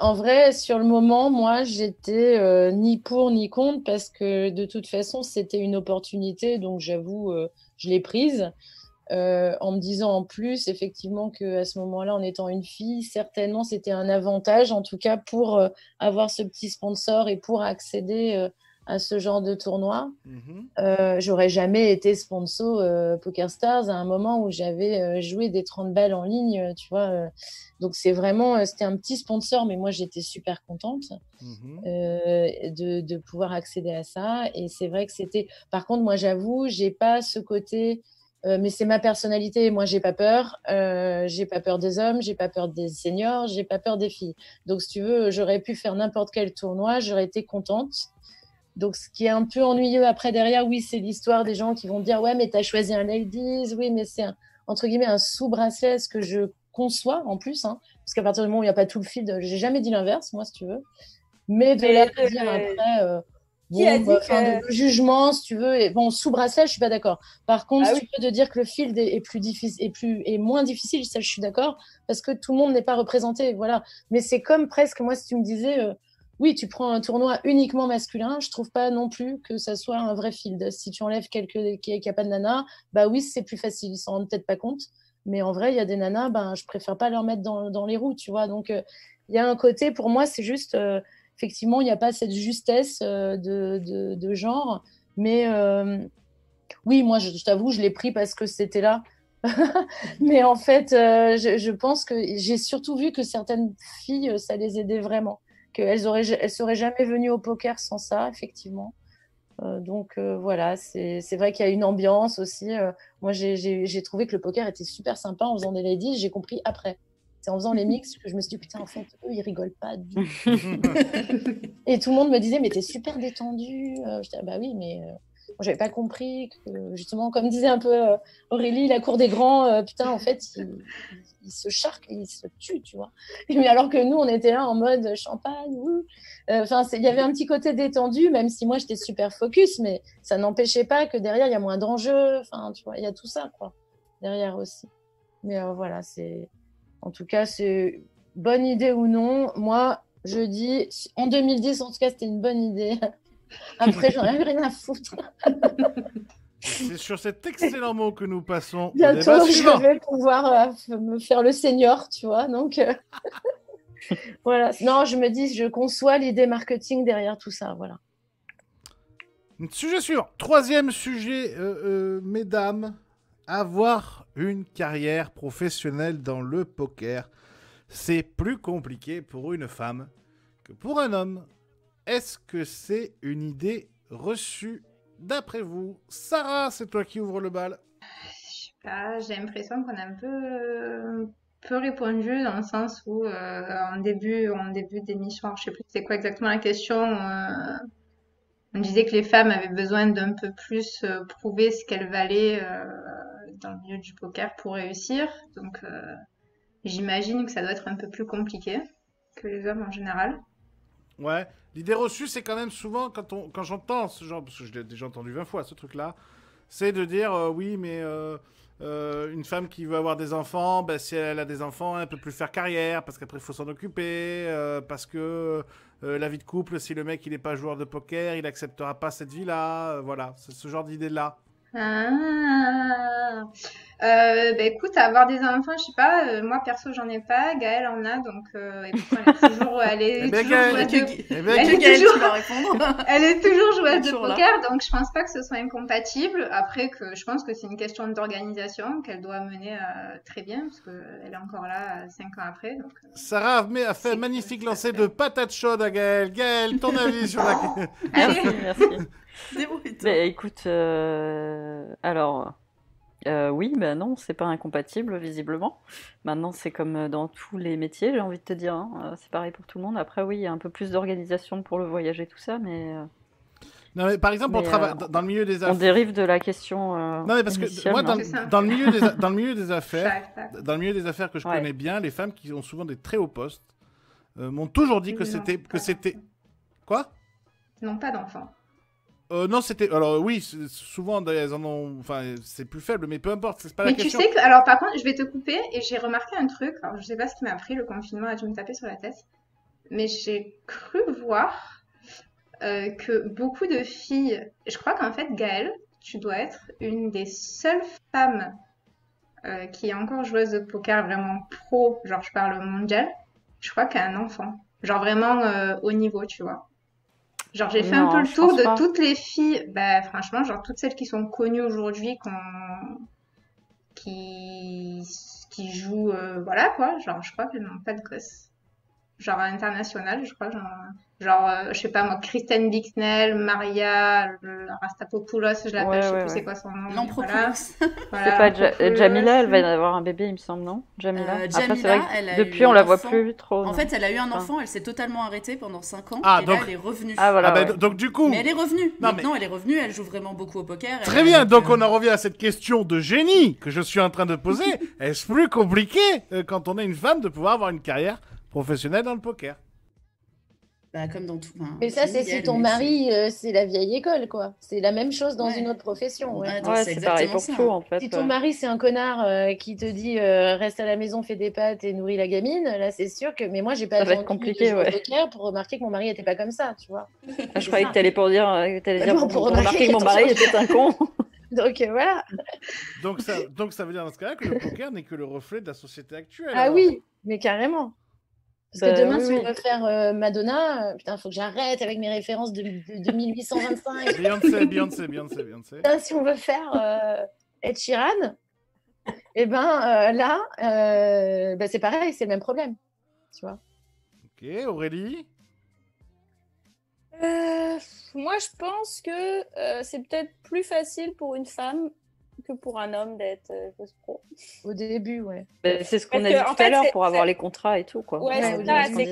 En vrai, sur le moment, moi, j'étais ni pour ni contre parce que de toute façon, c'était une opportunité. Donc, j'avoue, je l'ai prise. En me disant en plus effectivement qu'à ce moment-là, en étant une fille, certainement c'était un avantage en tout cas pour avoir ce petit sponsor et pour accéder à ce genre de tournoi. J'aurais jamais été sponsor PokerStars à un moment où j'avais joué des 30 balles en ligne, tu vois. Donc c'est vraiment, c'était un petit sponsor, mais moi j'étais super contente de pouvoir accéder à ça. Et c'est vrai que c'était, par contre moi j'avoue, j'ai pas ce côté... mais c'est ma personnalité, moi j'ai pas peur, j'ai pas peur des hommes, j'ai pas peur des seniors, j'ai pas peur des filles. Donc si tu veux, j'aurais pu faire n'importe quel tournoi, j'aurais été contente. Donc ce qui est un peu ennuyeux après derrière, oui c'est l'histoire des gens qui vont dire ouais mais t'as choisi un ladies, oui mais c'est un, entre guillemets un sous-bracelet, ce que je conçois en plus, hein, parce qu'à partir du moment où il n'y a pas tout le field, j'ai jamais dit l'inverse moi si tu veux, mais de là à dire après... Qui a dit que... le jugement, si tu veux, et... bon, sous bracelet, je suis pas d'accord. Par contre, si tu peux te dire que le field est plus difficile, est moins difficile, ça, je suis d'accord, parce que tout le monde n'est pas représenté, voilà. Mais c'est comme presque, moi, si tu me disais, oui, tu prends un tournoi uniquement masculin, je trouve pas non plus que ça soit un vrai field. Si tu enlèves quelques qui a pas de nanas, bah oui, c'est plus facile, ils s'en rendent peut-être pas compte. Mais en vrai, il y a des nanas, ben, je préfère pas leur mettre dans les roues, tu vois. Donc, il y a un côté, pour moi, c'est juste, effectivement, il n'y a pas cette justesse de genre. Mais oui, moi, je t'avoue, je l'ai pris parce que c'était là. Mais en fait, je pense que j'ai surtout vu que certaines filles, ça les aidait vraiment. Qu'elles seraient jamais venues au poker sans ça, effectivement. Donc voilà, c'est vrai qu'il y a une ambiance aussi. Moi, j'ai trouvé que le poker était super sympa en faisant des ladies. J'ai compris après. C'est en faisant les mix que je me suis dit, putain, en fait, eux, ils rigolent pas du tout. Et tout le monde me disait, mais t'es super détendue. Je disais, bah oui, mais moi, j'avais pas compris que, justement, comme disait un peu Aurélie, la cour des grands, putain, en fait, ils se charquent, ils se tuent, tu vois. Mais alors que nous, on était là en mode champagne, ouh. Enfin, il y avait un petit côté détendu, même si moi, j'étais super focus, mais ça n'empêchait pas que derrière, il y a moins d'enjeux. Enfin, tu vois, il y a tout ça, quoi, derrière aussi. Mais voilà, c'est... En tout cas, c'est bonne idée ou non. Moi, je dis, en 2010, en tout cas, c'était une bonne idée. Après, j'en ai rien à foutre. C'est sur cet excellent mot que nous passons bientôt, au débat suivant. Je vais pouvoir me faire le senior, tu vois. Donc, voilà. Non, je me dis, je conçois l'idée marketing derrière tout ça, voilà. Sujet suivant. Troisième sujet, mesdames. Avoir une carrière professionnelle dans le poker, c'est plus compliqué pour une femme que pour un homme. Est-ce que c'est une idée reçue d'après vous? Sarah, c'est toi qui ouvres le bal. Je sais pas, j'ai l'impression qu'on a un peu répondu dans le sens où en début d'émission, je sais plus c'est quoi exactement la question... On disait que les femmes avaient besoin d'un peu plus prouver ce qu'elles valaient dans le milieu du poker pour réussir. Donc, j'imagine que ça doit être un peu plus compliqué que les hommes en général. Ouais, l'idée reçue, c'est quand même souvent, quand j'entends ce genre, parce que je l'ai déjà entendu 20 fois ce truc-là, c'est de dire oui, mais une femme qui veut avoir des enfants, ben, si elle a des enfants, elle ne peut plus faire carrière, parce qu'après, il faut s'en occuper, parce que... la vie de couple, si le mec il n'est pas joueur de poker, il n'acceptera pas cette vie-là. Voilà, c'est ce genre d'idée-là. Ah. Bah, écoute, avoir des enfants, je sais pas, moi perso j'en ai pas, Gaëlle en a, donc et pourtant, elle est toujours joueuse de poker, donc je pense pas que ce soit incompatible. Après, que je pense que c'est une question d'organisation qu'elle doit mener très bien, parce qu'elle est encore là 5 ans après. Donc, Sarah a fait un magnifique lancer de patates chaudes à Gaëlle. Gaëlle, ton avis sur la... Allez. Merci. Mais écoute, alors oui, ben non, c'est pas incompatible visiblement. Maintenant, c'est comme dans tous les métiers, j'ai envie de te dire, hein. C'est pareil pour tout le monde. Après, oui, il y a un peu plus d'organisation pour le voyage et tout ça, mais. Non, mais par exemple, dans le milieu des affaires. On dérive de la question. Non, mais parce que moi, dans le milieu des affaires, que je connais bien, les femmes qui ont souvent des très hauts postes m'ont toujours dit que c'était quoi ? Non, pas d'enfants. Non, c'était... Alors oui, souvent, elles en ont... Enfin, c'est plus faible, mais peu importe, c'est pas la question. Mais tu sais que... Alors par contre, je vais te couper, et j'ai remarqué un truc. Alors je sais pas ce qui m'a pris, le confinement a dû me taper sur la tête. Mais j'ai cru voir que beaucoup de filles... Je crois qu'en fait, Gaëlle, tu dois être une des seules femmes qui est encore joueuse de poker vraiment pro, genre je parle mondial, je crois qu'elle a un enfant. Genre vraiment haut niveau, tu vois. Genre, j'ai fait un peu le tour de toutes les filles, bah, franchement, genre toutes celles qui sont connues aujourd'hui, qui jouent, voilà quoi, genre je crois qu'elles n'ont pas de gosse. Genre international, je crois, genre je sais pas moi, Kristen Bicknell, Maria, Rastapopoulos, je l'appelle, je sais plus c'est quoi son nom. Non, voilà. Voilà, c'est pas Jamila, elle va avoir un bébé, il me semble, non? Jamila, après, c'est vrai que depuis, on la voit plus trop. En fait, elle a eu un enfant, elle s'est totalement arrêtée pendant 5 ans, et donc... là, elle est revenue. Ah, voilà, donc du coup... Mais elle est revenue, elle est revenue, elle joue vraiment beaucoup au poker. Très bien, donc on en revient à cette question de génie que je suis en train de poser. Est-ce plus compliqué, quand on est une femme, de pouvoir avoir une carrière professionnelle dans le poker? Bah, comme dans tout. Enfin, mais ça, c'est si ton mari, c'est la vieille école, quoi. C'est la même chose dans une autre profession. Ouais, ouais, c'est pareil pour tout, en fait. Si ton mari, c'est un connard qui te dit reste à la maison, fais des pâtes et nourris la gamine, là, c'est sûr que. Mais moi, j'ai pas besoin de poker pour remarquer que mon mari n'était pas comme ça, tu vois. Je croyais que t'allais pour dire pour remarquer que mon mari était un con. Donc voilà. Donc ça veut dire dans ce cas-là que le poker n'est que le reflet de la société actuelle. Ah oui, mais carrément. Parce que demain, si on veut faire Madonna, putain, faut que j'arrête avec mes références de 1825. Beyoncé. Putain, si on veut faire Ed Sheeran, eh ben là, c'est pareil, c'est le même problème, tu vois. Ok, Aurélie. Moi, je pense que c'est peut-être plus facile pour une femme que pour un homme d'être post-pro. Au début, ouais. Bah, c'est ce qu'on a dit tout à l'heure pour avoir les contrats et tout, quoi. Ouais, c'est ça. C'est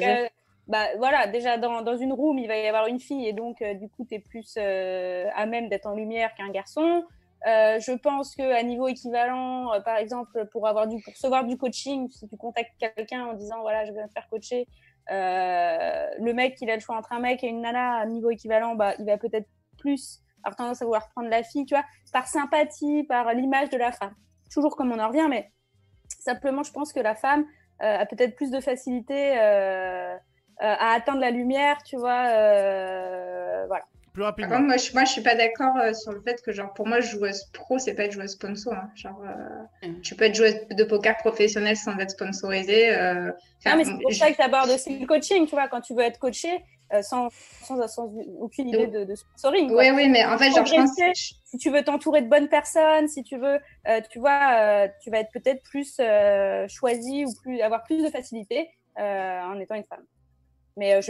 que, déjà, dans une room, il va y avoir une fille et donc, du coup, t'es plus à même d'être en lumière qu'un garçon. Je pense qu'à niveau équivalent, par exemple, pour recevoir du coaching, si tu contactes quelqu'un en disant, voilà, je vais me faire coacher, le mec, il a le choix entre un mec et une nana à niveau équivalent, il va peut-être plus avoir tendance à vouloir prendre la fille, tu vois, par sympathie, par l'image de la femme. Toujours comme on en revient, mais simplement, je pense que la femme a peut-être plus de facilité à atteindre la lumière, tu vois, voilà. Plus rapidement. Par contre, moi, je suis pas d'accord sur le fait que, genre, pour moi, joueuse pro, c'est pas être joueuse sponsor. Hein. Genre, tu peux être joueuse de poker professionnelle sans être sponsorisée. Non, mais c'est pour ça que t'abordes aussi le coaching, tu vois, quand tu veux être coachée, sans aucune idée de sponsoring. Oui, oui, mais en fait, genre, je pense que... Si tu veux t'entourer de bonnes personnes, si tu veux, tu vois, tu vas être peut-être plus choisie ou avoir plus de facilité en étant une femme. Mais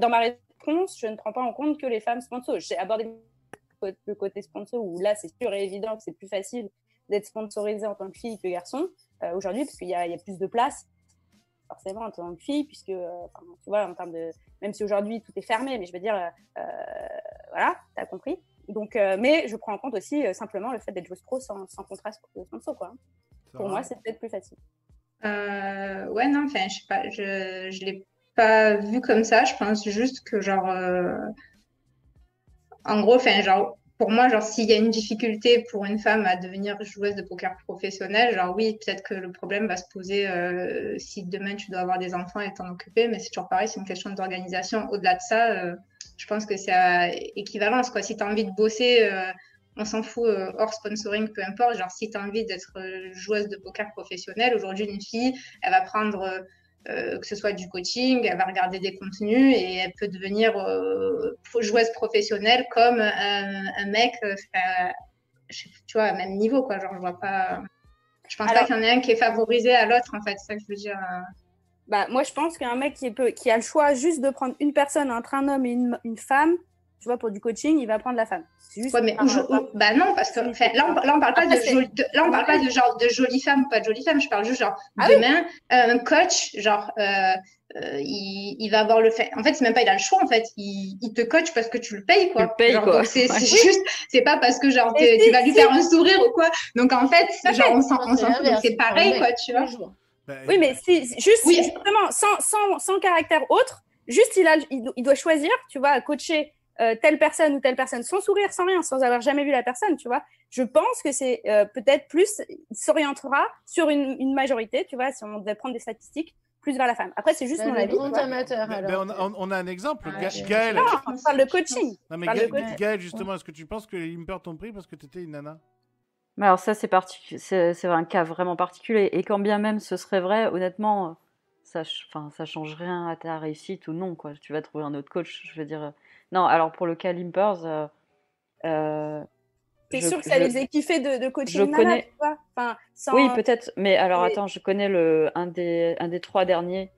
dans ma réponse, je ne prends pas en compte que les femmes sponsors. J'ai abordé le côté sponsor où là, c'est sûr et évident que c'est plus facile d'être sponsorisée en tant que fille que garçon aujourd'hui, parce qu'il y a plus de place forcément en tant que fille, puisque tu vois, en termes de, même si aujourd'hui tout est fermé, mais je veux dire, voilà, t'as compris. Donc, mais je prends en compte aussi simplement le fait d'être joueuse pro sans contrat sponsor, quoi. Pour moi, c'est peut-être plus facile. Ouais, non, enfin, je sais pas, je l'ai pas vu comme ça, je pense juste que genre en gros, enfin genre pour moi, genre s'il y a une difficulté pour une femme à devenir joueuse de poker professionnelle, genre oui, peut-être que le problème va se poser si demain tu dois avoir des enfants et t'en occuper, mais c'est toujours pareil, c'est une question d'organisation. Au-delà de ça, je pense que c'est à équivalence, quoi. Si t'as envie de bosser, on s'en fout, hors sponsoring, peu importe, genre si t'as envie d'être joueuse de poker professionnelle, aujourd'hui une fille, elle va prendre que ce soit du coaching, elle va regarder des contenus et elle peut devenir joueuse professionnelle comme un mec, tu vois, à même niveau, quoi. Genre, je vois pas. Je pense pas qu'il y en ait un qui est favorisé à l'autre, en fait. C'est ça que je veux dire. Bah, moi, je pense qu'un mec qui a le choix juste de prendre une personne entre un homme et une femme, tu vois, pour du coaching, il va prendre la femme. C'est juste non, parce que là, on parle pas de genre de jolie femme, pas de jolie femme. Je parle juste genre demain, un coach, genre il va avoir le fait. En fait, c'est même pas il a le choix. En fait, il te coach parce que tu le payes, quoi. Donc, c'est juste, c'est pas parce que genre tu vas lui faire un sourire ou quoi. Donc en fait, genre on s'en fout. C'est pareil, quoi, tu vois. Oui, mais c'est juste justement sans caractère autre. Juste il doit choisir, tu vois, à coacher. Telle personne ou telle personne, sans sourire, sans rien, sans avoir jamais vu la personne, tu vois. Je pense que c'est peut-être plus, il s'orientera sur une majorité, tu vois, si on devait prendre des statistiques, plus vers la femme. Après, c'est juste mon avis. Amateur, alors. On a un exemple. Gaëlle. On parle de coaching. Non, mais Gaëlle, justement, est-ce que tu penses que les Limpers t'ont pris parce que tu étais une nana ? Mais alors ça, c'est un cas vraiment particulier. Et quand bien même ce serait vrai, honnêtement, ça change rien à ta réussite ou non, quoi. Tu vas trouver un autre coach, je veux dire... Non, alors pour le cas Limpers... T'es sûr que ça les a kiffés de coaching nana, tu vois, enfin, sans... Oui, peut-être. Mais alors, attends, je connais un des trois derniers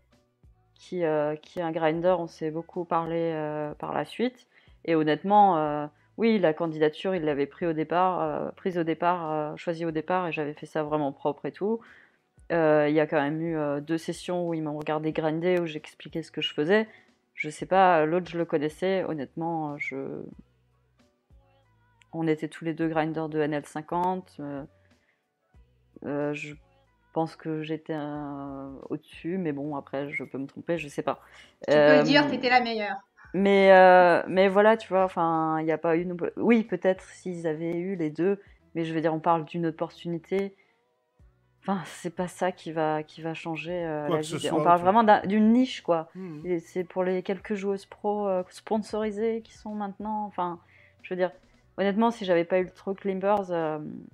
qui est un grinder. On s'est beaucoup parlé par la suite. Et honnêtement, oui, la candidature, il l'avait choisie au départ. Et j'avais fait ça vraiment propre et tout. Il y a quand même eu 2 sessions où ils m'ont regardé grinder, où j'expliquais ce que je faisais. Je sais pas, l'autre, je le connaissais. Honnêtement, on était tous les 2 grinders de NL50. pense que j'étais au-dessus, mais bon, après, je peux me tromper, je sais pas. Tu peux dire, t'étais la meilleure. Mais voilà, tu vois, enfin, il n'y a pas une... Oui, peut-être s'ils avaient eu les deux, mais je veux dire, on parle d'une opportunité. Enfin, c'est pas ça qui va changer la vie. On parle vraiment d'une niche, quoi. Mmh. C'est pour les quelques joueuses pro sponsorisées qui sont maintenant... Enfin, je veux dire, honnêtement, si j'avais pas eu le truc Limpers,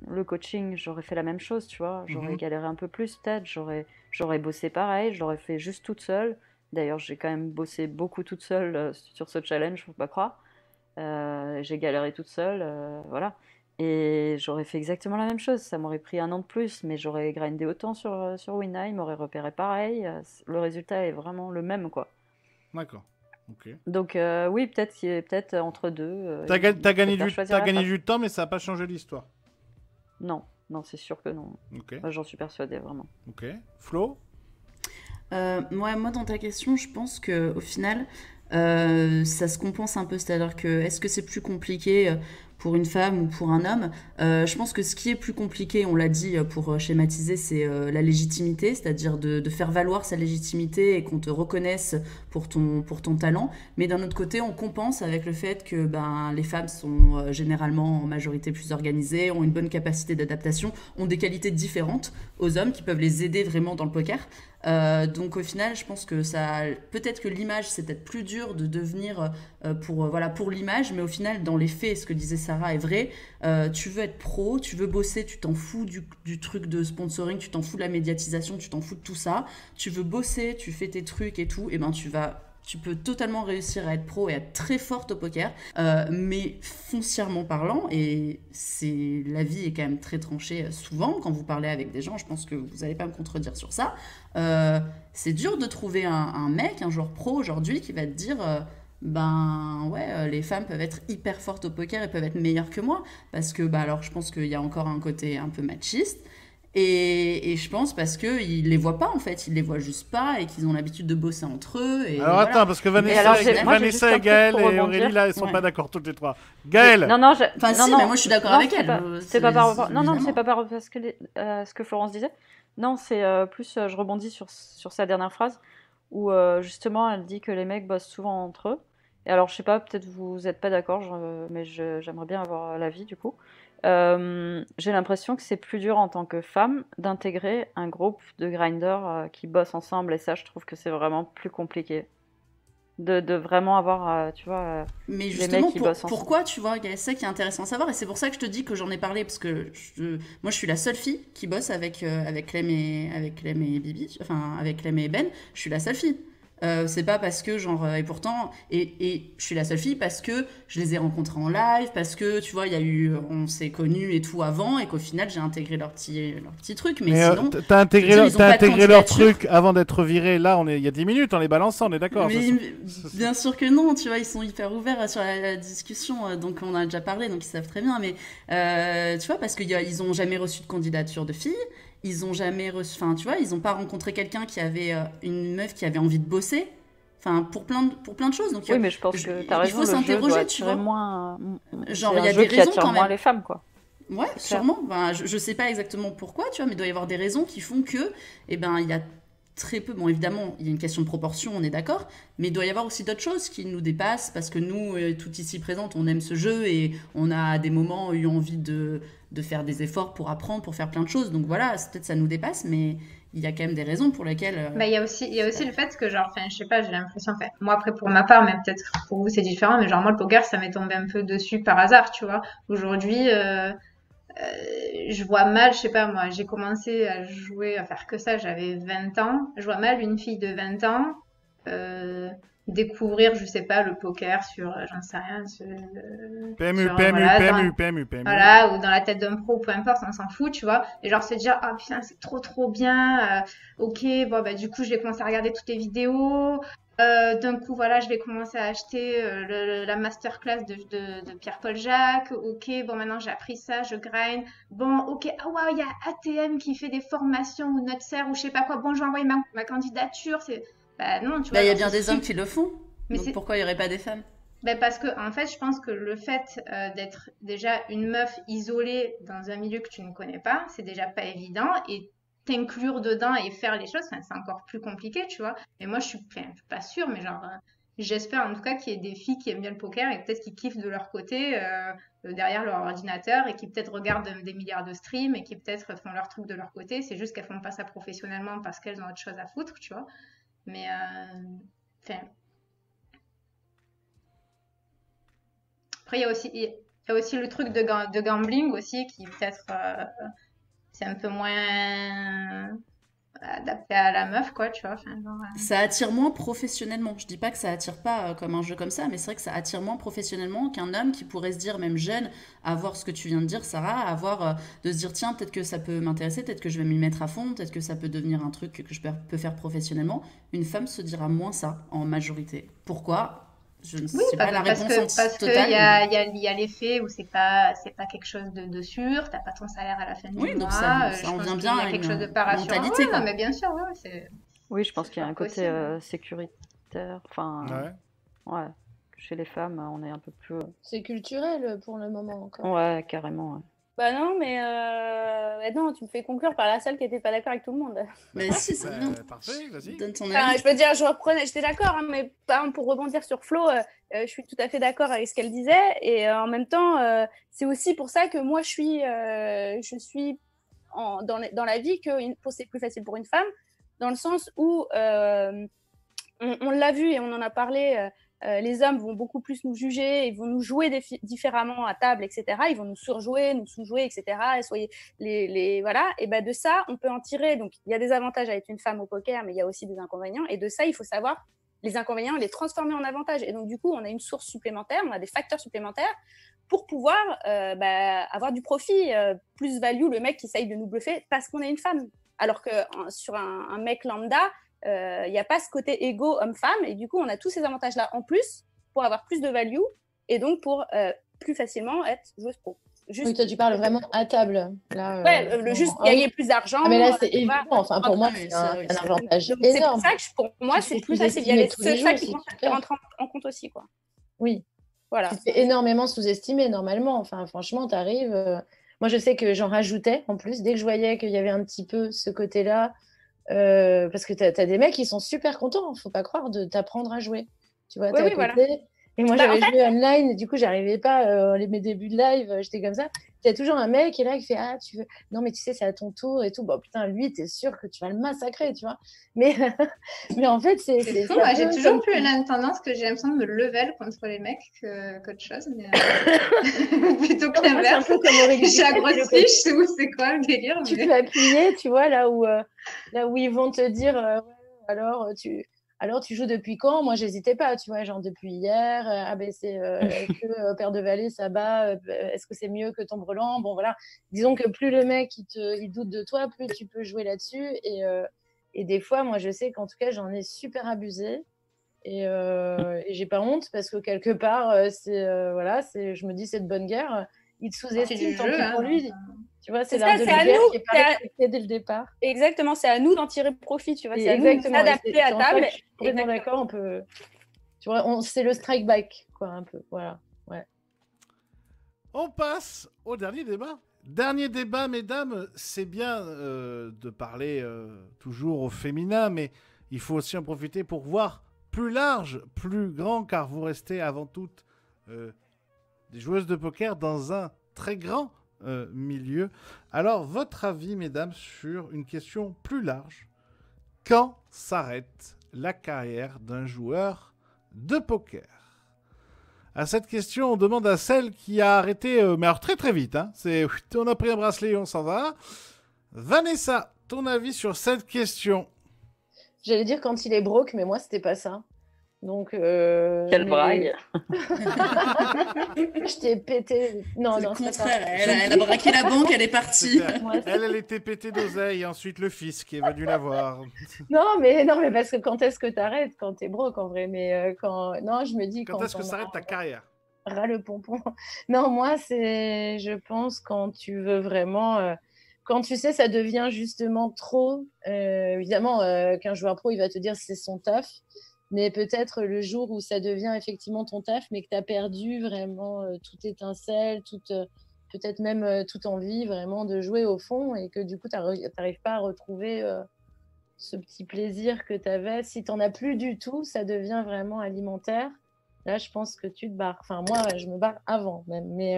le coaching, j'aurais fait la même chose, tu vois. J'aurais galéré un peu plus, peut-être. J'aurais bossé pareil, je l'aurais fait juste toute seule. D'ailleurs, j'ai quand même bossé beaucoup toute seule sur ce challenge, faut pas croire. J'ai galéré toute seule, voilà. Et j'aurais fait exactement la même chose. Ça m'aurait pris un an de plus, mais j'aurais grindé autant sur Wina, il m'aurait repéré pareil. Le résultat est vraiment le même, quoi. D'accord. Okay. Donc oui, peut-être entre deux. T'as gagné du temps, mais ça n'a pas changé l'histoire. Non, c'est sûr que non. Okay. J'en suis persuadée, vraiment. Ok. Flo? Moi, dans ta question, je pense qu'au final, ça se compense un peu. C'est-à-dire que, est-ce que c'est plus compliqué pour une femme ou pour un homme? Je pense que ce qui est plus compliqué, on l'a dit pour schématiser, c'est la légitimité, c'est-à-dire de faire valoir sa légitimité et qu'on te reconnaisse pour ton talent. Mais d'un autre côté, on compense avec le fait que les femmes sont généralement en majorité plus organisées, ont une bonne capacité d'adaptation, ont des qualités différentes aux hommes qui peuvent les aider vraiment dans le poker. Donc au final, je pense que peut-être que l'image, c'est peut-être plus dur de devenir pour l'image, mais au final, dans les faits, ce que disait Sarah est vrai. Tu veux être pro, tu veux bosser, tu t'en fous du truc de sponsoring, tu t'en fous de la médiatisation, tu t'en fous de tout ça. Tu veux bosser, tu fais tes trucs et tout, et tu peux totalement réussir à être pro et à être très forte au poker, mais foncièrement parlant, et la vie est quand même très tranchée souvent, quand vous parlez avec des gens, je pense que vous n'allez pas me contredire sur ça, c'est dur de trouver un mec, un joueur pro aujourd'hui, qui va te dire... les femmes peuvent être hyper fortes au poker et peuvent être meilleures que moi, parce que alors je pense qu'il y a encore un côté un peu machiste, et je pense parce qu'ils les voient pas, en fait, ils les voient juste pas, et qu'ils ont l'habitude de bosser entre eux. Et alors voilà. Attends, parce que Vanessa et Gaëlle et Aurélie là, elles sont pas d'accord toutes les trois. Gaëlle. Non, moi je suis d'accord avec elle. C'est pas par parce que ce que Florence disait. Non, c'est plus je rebondis sur sa dernière phrase où justement elle dit que les mecs bossent souvent entre eux. Et alors, je sais pas, peut-être vous n'êtes pas d'accord, mais j'aimerais bien avoir l'avis, du coup. J'ai l'impression que c'est plus dur en tant que femme d'intégrer un groupe de grinders qui bossent ensemble, et ça, je trouve que c'est vraiment plus compliqué. De vraiment avoir, tu vois, mais justement, les mecs qui bossent ensemble. Pourquoi, tu vois, il y a ça qui est intéressant à savoir, et c'est pour ça que je te dis que j'en ai parlé, parce que moi, je suis la seule fille qui bosse avec Clem et Bibi, enfin, avec Clem et Ben, je suis la seule fille. C'est pas parce que et pourtant et je suis la seule fille parce que je les ai rencontrés en live, parce que tu vois on s'est connus et tout avant, et qu'au final j'ai intégré leur petit truc, mais sinon t'as intégré leur truc avant d'être viré. Là il y a 10 minutes on les balançant, on est d'accord, bien sûr que non, tu vois, ils sont hyper ouverts sur la discussion, donc on a déjà parlé, donc ils savent très bien, mais tu vois, parce qu'ils ont jamais reçu de candidature de filles. Ils ont jamais reçu, enfin tu vois, ils ont pas rencontré quelqu'un qui avait une meuf qui avait envie de bosser, enfin pour plein de choses. Donc oui, mais je pense que t'as raison. Il faut s'interroger, tu vois. Moins, genre il y a des raisons quand même. Moins les femmes, quoi. Ouais, sûrement. Ben, je sais pas exactement pourquoi, tu vois, mais il doit y avoir des raisons qui font que, il y a très peu. Bon, évidemment, il y a une question de proportion, on est d'accord, mais il doit y avoir aussi d'autres choses qui nous dépassent, parce que nous, toutes ici présentes, on aime ce jeu et on a à des moments eu envie de faire des efforts pour apprendre, pour faire plein de choses. Donc voilà, peut-être ça nous dépasse, mais il y a quand même des raisons pour lesquelles... Il y a aussi le fait que, je sais pas, j'ai l'impression... Moi, après, pour ma part, mais peut-être pour vous, c'est différent, mais moi, le poker, ça m'est tombé un peu dessus par hasard, tu vois. Aujourd'hui... je vois mal, je sais pas moi, j'ai commencé à jouer, à faire que ça, j'avais 20 ans, je vois mal une fille de 20 ans découvrir, je sais pas, le poker sur, j'en sais rien, PMU. Voilà, ou dans la tête d'un pro, peu importe, on s'en fout, tu vois, et se dire, ah putain, c'est trop bien, ok, bon bah du coup, je vais commencer à regarder toutes les vidéos... d'un coup, voilà, je vais commencer à acheter la masterclass de Pierre-Paul Jacques. Ok, bon, maintenant j'ai appris ça, je grind. Bon, ok, ah waouh, il y a ATM qui fait des formations ou notre serre ou je sais pas quoi. Bon, je vais envoyer ma candidature. Non, tu vois. Il y a bien des hommes qui le font. Mais donc pourquoi il n'y aurait pas des femmes? Parce que, en fait, je pense que le fait d'être déjà une meuf isolée dans un milieu que tu ne connais pas, c'est déjà pas évident. Et t'inclure dedans et faire les choses, enfin, c'est encore plus compliqué, tu vois. Et moi, je suis pas sûre, mais genre, j'espère en tout cas qu'il y ait des filles qui aiment bien le poker et peut-être qui kiffent de leur côté derrière leur ordinateur et qui peut-être regardent des milliards de streams et qui peut-être font leur truc de leur côté. C'est juste qu'elles font pas ça professionnellement parce qu'elles ont autre chose à foutre, tu vois. Mais, enfin... Après, il y a aussi le truc de gambling aussi qui peut-être... c'est un peu moins adapté à la meuf, quoi, tu vois. Enfin, genre, ça attire moins professionnellement. Je dis pas que ça attire pas comme un jeu comme ça, mais c'est vrai que ça attire moins professionnellement qu'un homme qui pourrait se dire, même jeune, avoir ce que tu viens de dire, Sarah, de se dire, tiens, peut-être que ça peut m'intéresser, peut-être que je vais m'y mettre à fond, peut-être que ça peut devenir un truc que je peux faire professionnellement. Une femme se dira moins ça, en majorité. Pourquoi ? Je ne sais pas la réponse totale. Parce qu'il y a l'effet où c'est pas quelque chose de sûr, t'as pas ton salaire à la fin du mois. Oui, donc ça en vient bien à quelque chose de mentalité. Oui, mais bien sûr, ouais. Oui, je pense qu'il y a un côté sécuritaire, enfin, ouais, chez les femmes, on est un peu plus... C'est culturel pour le moment encore. Ouais, carrément, ouais. Bah non, mais non, tu me fais conclure par la seule qui n'était pas d'accord avec tout le monde. Mais si, c'est bien. Parfait, vas-y. Donne ton avis. Enfin, je veux dire, j'étais d'accord, hein, mais pour rebondir sur Flo, je suis tout à fait d'accord avec ce qu'elle disait. Et en même temps, c'est aussi pour ça que moi, je suis dans la vie que c'est plus facile pour une femme, dans le sens où on l'a vu et on en a parlé. Les hommes vont beaucoup plus nous juger, ils vont nous jouer différemment à table, etc. Ils vont nous surjouer, nous sous-jouer, etc. Et soyez voilà. Et ben de ça, on peut en tirer. Donc il y a des avantages à être une femme au poker, mais il y a aussi des inconvénients. Et de ça, il faut savoir les inconvénients, les transformer en avantages. Et donc du coup, on a une source supplémentaire, on a des facteurs supplémentaires pour pouvoir avoir du profit, plus value le mec qui essaye de nous bluffer parce qu'on est une femme. Alors que sur un mec lambda, il n'y a pas ce côté égo homme-femme, et du coup on a tous ces avantages-là en plus pour avoir plus de value et donc pour plus facilement être joueuse pro. Juste... Oui, toi tu parles vraiment à table. Là, ouais, juste gagner plus d'argent. Ah, mais là c'est évident, enfin pour moi c'est un avantage énorme. C'est pour ça que pour moi c'est plus facile. C'est ça qui rentre en compte aussi, quoi. Oui, voilà. C'est énormément sous-estimé normalement, enfin franchement t'arrives... Moi je sais que j'en rajoutais en plus, dès que je voyais qu'il y avait un petit peu ce côté-là. Parce que t'as des mecs qui sont super contents, faut pas croire, de t'apprendre à jouer. Tu vois, t'as voilà. Et moi j'avais joué online, et du coup j'arrivais pas, mes débuts de live, j'étais comme ça. T'as toujours un mec qui est là qui fait ah tu veux, non mais tu sais c'est à ton tour et tout. Bon putain lui t'es sûr que tu vas le massacrer, tu vois. Mais en fait c'est fou. J'ai toujours plus la tendance que j'ai l'impression de me level contre les mecs qu'autre chose, mais plutôt que l'inverse. J'ai la grosse fiche ou c'est quoi le délire. Tu peux appuyer, tu vois, là où ils vont te dire alors tu joues depuis quand? Moi j'hésitais pas, tu vois, genre depuis hier, ABC, est-ce que Père de Vallée ça bat, est-ce que c'est mieux que ton brelan? Bon voilà, disons que plus le mec il doute de toi, plus tu peux jouer là-dessus et des fois moi je sais qu'en tout cas j'en ai super abusé et j'ai pas honte parce que quelque part je me dis c'est de bonne guerre, il te sous-estime tant pis pour lui. Tu vois, c'est l'art de la guerre qui n'est pas respectée dès le départ. Exactement, c'est à nous d'en tirer profit, tu vois. C'est à nous de s'adapter à table. Complètement d'accord, on peut... Tu vois, c'est le strike back, quoi, un peu, voilà, ouais. On passe au dernier débat. Dernier débat, mesdames, c'est bien de parler toujours au féminin, mais il faut aussi en profiter pour voir plus large, plus grand, car vous restez avant tout des joueuses de poker dans un très grand... milieu. Alors, votre avis, mesdames, sur une question plus large. Quand s'arrête la carrière d'un joueur de poker? À cette question, on demande à celle qui a arrêté, mais alors très très vite, hein, c'est on a pris un bracelet et on s'en va. Vanessa, ton avis sur cette question? J'allais dire quand il est broke, mais moi c'était pas ça. Donc, quel braille. Je t'ai pété. Non, non, c'est pas... elle a braqué la banque, elle est partie. Elle était pétée d'oseille, ensuite le fils qui est venu la voir. Non, mais parce que quand est-ce que t'arrêtes? Quand t'es broke en vrai, mais quand... Non, je me dis quand est-ce que s'arrête ta carrière? Ras le pompon. Non, moi, c'est... Je pense quand tu veux vraiment... Quand tu sais, ça devient justement trop... évidemment, qu'un joueur pro, il va te dire c'est son taf. Mais peut-être le jour où ça devient effectivement ton taf, mais que tu as perdu vraiment toute étincelle, toute peut-être même toute envie vraiment de jouer au fond et que du coup, tu n'arrives pas à retrouver ce petit plaisir que tu avais. Si tu n'en as plus du tout, ça devient vraiment alimentaire. Là, je pense que tu te barres. Enfin, moi, je me barre avant même. Mais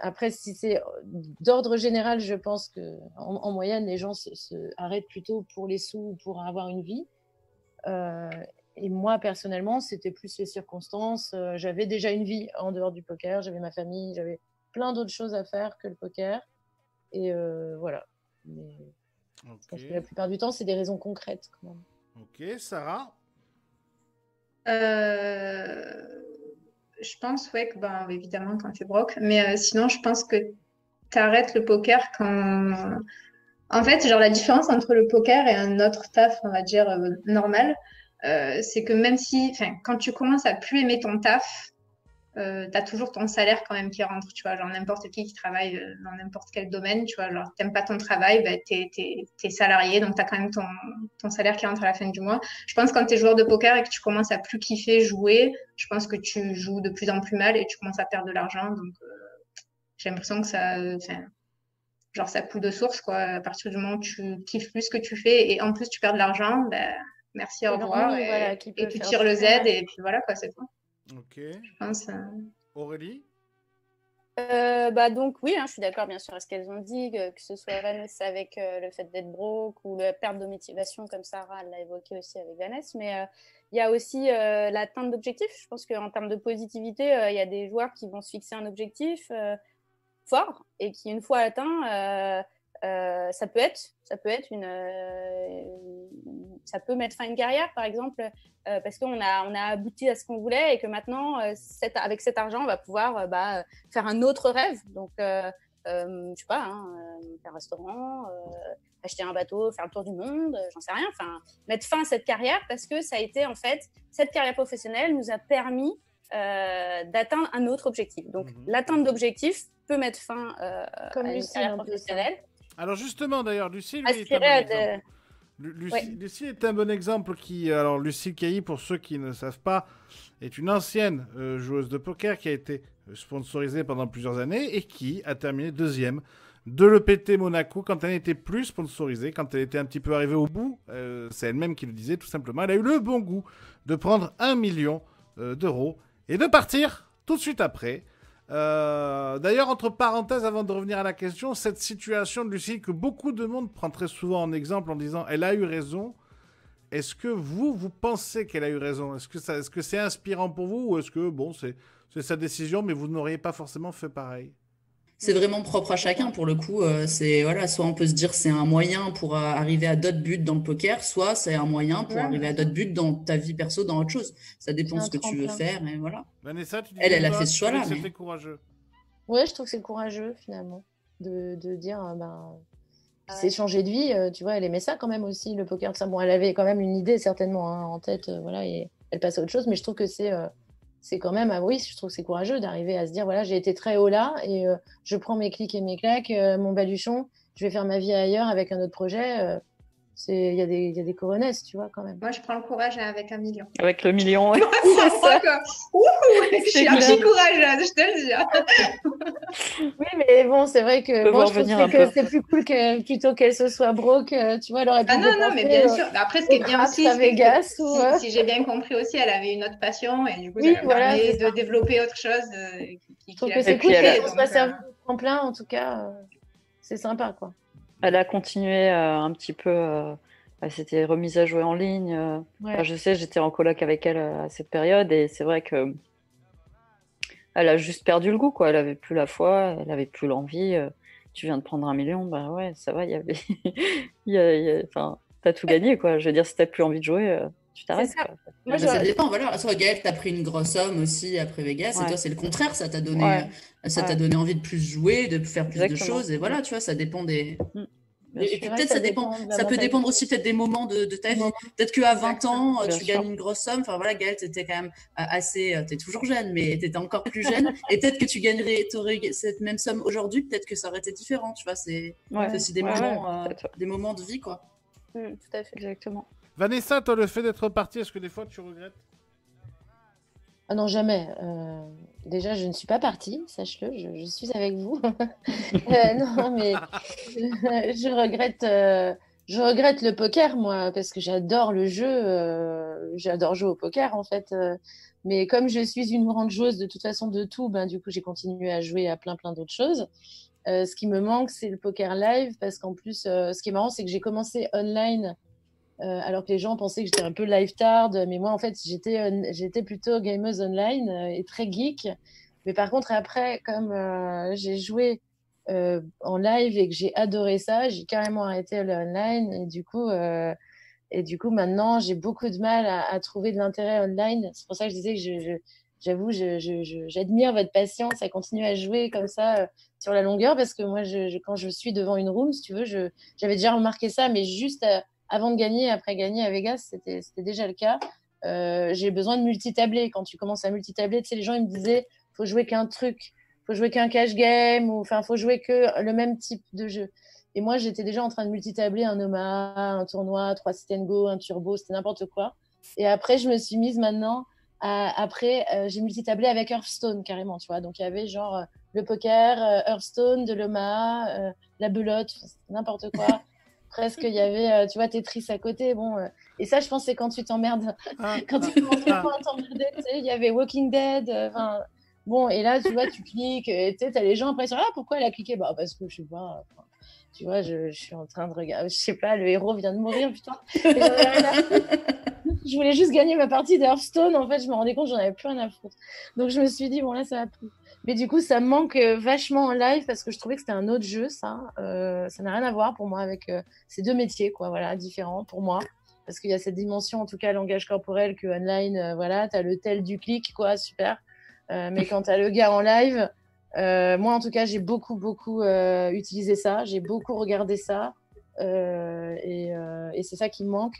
après, si c'est d'ordre général, je pense qu'en moyenne, les gens se arrêtent plutôt pour les sous, pour avoir une vie. Et moi, personnellement, c'était plus les circonstances. J'avais déjà une vie en dehors du poker. J'avais ma famille, j'avais plein d'autres choses à faire que le poker. Et voilà. Mais okay. Parce que la plupart du temps, c'est des raisons concrètes quand même. Ok, Sarah. Je pense, ouais, que, ben, évidemment, quand tu es broc. Mais sinon, je pense que tu arrêtes le poker quand... En fait, genre, la différence entre le poker et un autre taf, on va dire, normal, c'est que même si... Enfin, quand tu commences à plus aimer ton taf, t'as toujours ton salaire quand même qui rentre, tu vois. Genre, n'importe qui travaille dans n'importe quel domaine, tu vois. Genre, t'aimes pas ton travail, ben, t'es salarié, donc t'as quand même ton salaire qui rentre à la fin du mois. Je pense que quand t'es joueur de poker et que tu commences à plus kiffer jouer, je pense que tu joues de plus en plus mal et tu commences à perdre de l'argent. Donc, j'ai l'impression que ça... genre, ça coule de source, quoi. À partir du moment où tu kiffes plus ce que tu fais et en plus, tu perds de l'argent, ben, merci, au revoir. Et, voilà, et tu tires le Z et puis voilà, quoi, c'est tout. Ok. Je pense, Aurélie donc, oui, hein, je suis d'accord, bien sûr, à ce qu'elles ont dit, que ce soit Vanessa avec le fait d'être broke ou la perte de motivation, comme Sarah l'a évoqué aussi avec Vanessa, mais il y a aussi l'atteinte d'objectifs. Je pense qu'en termes de positivité, il y a des joueurs qui vont se fixer un objectif fort et qui, une fois atteint, ça peut mettre fin à une carrière, par exemple, parce qu'on a abouti à ce qu'on voulait et que maintenant, avec cet argent, on va pouvoir faire un autre rêve. Donc, je sais pas, faire un restaurant, acheter un bateau, faire le tour du monde, j'en sais rien. Enfin, mettre fin à cette carrière parce que ça a été, en fait, cette carrière professionnelle nous a permis d'atteindre un autre objectif. Donc, l'atteinte d'objectifs peut mettre fin à une carrière professionnelle. Alors justement, d'ailleurs, Lucille, Lucille est un bon exemple qui... Alors, Lucie Caillie, pour ceux qui ne savent pas, est une ancienne joueuse de poker qui a été sponsorisée pendant plusieurs années et qui a terminé deuxième de l'EPT Monaco quand elle n'était plus sponsorisée, quand elle était un petit peu arrivée au bout. C'est elle-même qui le disait, tout simplement. Elle a eu le bon goût de prendre 1 million d'euros et de partir tout de suite après. D'ailleurs, entre parenthèses, avant de revenir à la question, cette situation de Lucille que beaucoup de monde prend très souvent en exemple en disant « elle a eu raison », est-ce que vous pensez qu'elle a eu raison ? Est-ce que c'est inspirant pour vous ou est-ce que bon, c'est sa décision mais vous n'auriez pas forcément fait pareil ? C'est vraiment propre à chacun pour le coup. Soit on peut se dire c'est un moyen pour arriver à d'autres buts dans le poker, soit c'est un moyen pour arriver à d'autres buts dans ta vie perso, dans autre chose. Ça dépend ce que tu veux faire et voilà. Vanessa, tu dis elle a fait ce choix-là. C'était courageux. Ouais, je trouve que c'est courageux finalement de dire c'est changer de vie. Tu vois, elle aimait ça quand même aussi le poker. Ça, bon, elle avait quand même une idée certainement en tête, et elle passe à autre chose. Mais je trouve que c'est quand même, je trouve que c'est courageux d'arriver à se dire, voilà, j'ai été très haut là et je prends mes clics et mes claques, mon baluchon, je vais faire ma vie ailleurs avec un autre projet. Il y a des coronesses, tu vois, quand même. Moi, je prends le courage avec 1 million. Avec le million, ouais. C'est ça. Ouh, je suis archi courageuse, je te le dis. Oui, mais bon, c'est vrai que moi, je trouve que c'est plus cool plutôt qu'elle se soit broke, tu vois, elle aurait pu mais bien sûr. Après, ce qui est bien aussi, c'est Vegas, si j'ai bien compris aussi, elle avait une autre passion et du coup, ça lui permet de développer autre chose. Je trouve que c'est cool qu'on se passe en plein, en tout cas, c'est sympa, quoi. Elle a continué un petit peu, elle s'était remise à jouer en ligne. Enfin, je sais, j'étais en coloc avec elle à cette période et c'est vrai que elle a juste perdu le goût, quoi. Elle avait plus la foi, elle avait plus l'envie. Tu viens de prendre 1 million, bah ouais, ça va, enfin, t'as tout gagné, quoi. Je veux dire, si t'as plus envie de jouer, tu t'arrêtes. Ça. Moi, ça dépend, voilà. Soit Gaëlle, t'as pris une grosse somme aussi après Vegas et toi, c'est le contraire, ça t'a donné. Ouais. Ça t'a donné envie de plus jouer, de faire plus de choses. Et voilà, tu vois, ça dépend des... Et puis peut-être ça peut dépendre aussi peut-être des moments de ta vie. Peut-être qu'à 20 ans, tu gagnes une grosse somme. Enfin voilà, Gaëlle, t'étais quand même assez... T'es toujours jeune, mais t'étais encore plus jeune. Et peut-être que tu t'aurais cette même somme aujourd'hui, peut-être que ça aurait été différent, tu vois. C'est aussi des moments de vie, quoi. Mmh, tout à fait, exactement. Vanessa, toi, le fait d'être partie, est-ce que des fois, tu regrettes ? Ah non, jamais. Déjà, je ne suis pas partie, sache-le, je suis avec vous. Non, mais je regrette le poker, moi, parce que j'adore le jeu. J'adore jouer au poker, en fait. Mais comme je suis une grande joueuse, de toute façon, de tout, ben, du coup, j'ai continué à jouer à plein d'autres choses. Ce qui me manque, c'est le poker live, parce qu'en plus, ce qui est marrant, c'est que j'ai commencé online, alors que les gens pensaient que j'étais un peu live tard, mais moi en fait j'étais plutôt gameuse online et très geek. Mais par contre après, comme j'ai joué en live et que j'ai adoré ça, j'ai carrément arrêté le online et du coup maintenant j'ai beaucoup de mal à trouver de l'intérêt online. C'est pour ça que je disais que j'avoue, j'admire votre patience à continuer à jouer comme ça sur la longueur, parce que moi quand je suis devant une room, si tu veux, j'avais déjà remarqué ça, mais juste avant de gagner, après gagner à Vegas, c'était déjà le cas. J'ai besoin de multitabler. Quand tu commences à multitabler, tu sais, les gens ils me disaient « faut jouer qu'un truc, faut jouer qu'un cash game » ou « faut jouer que le même type de jeu ». Et moi, j'étais déjà en train de multitabler un OMA, un tournoi, 3 sit and go, un turbo, c'était n'importe quoi. Et après, je me suis mise maintenant… j'ai multitablé avec Hearthstone carrément, tu vois. Donc, il y avait genre le poker, Hearthstone, de l'OMA, la belote, n'importe quoi. Presque, il y avait, tu vois, Tetris à côté. Bon, et ça, je pense, c'est quand tu t'emmerdes. Quand tu commences vraiment à t'emmerder, tu sais, il y avait Walking Dead. Bon, et là, tu vois, tu cliques. Et tu sais, t'as les gens après sur « Ah, pourquoi elle a cliqué ?» Bah, parce que je sais pas. Tu vois, je suis en train de regarder. Je sais pas, le héros vient de mourir, putain. Je voulais juste gagner ma partie d'Hearthstone. En fait, je me rendais compte que j'en avais plus rien à foutre. Donc, je me suis dit « Bon, là, ça va plus. » Mais du coup, ça me manque vachement en live parce que je trouvais que c'était un autre jeu, ça. Ça n'a rien à voir pour moi avec ces deux métiers, quoi, voilà, différents pour moi. Parce qu'il y a cette dimension, en tout cas, langage corporel que online, voilà, t'as le tel du clic, quoi, super. Mais quand t'as le gars en live, moi, en tout cas, j'ai beaucoup utilisé ça. J'ai beaucoup regardé ça. Et c'est ça qui me manque.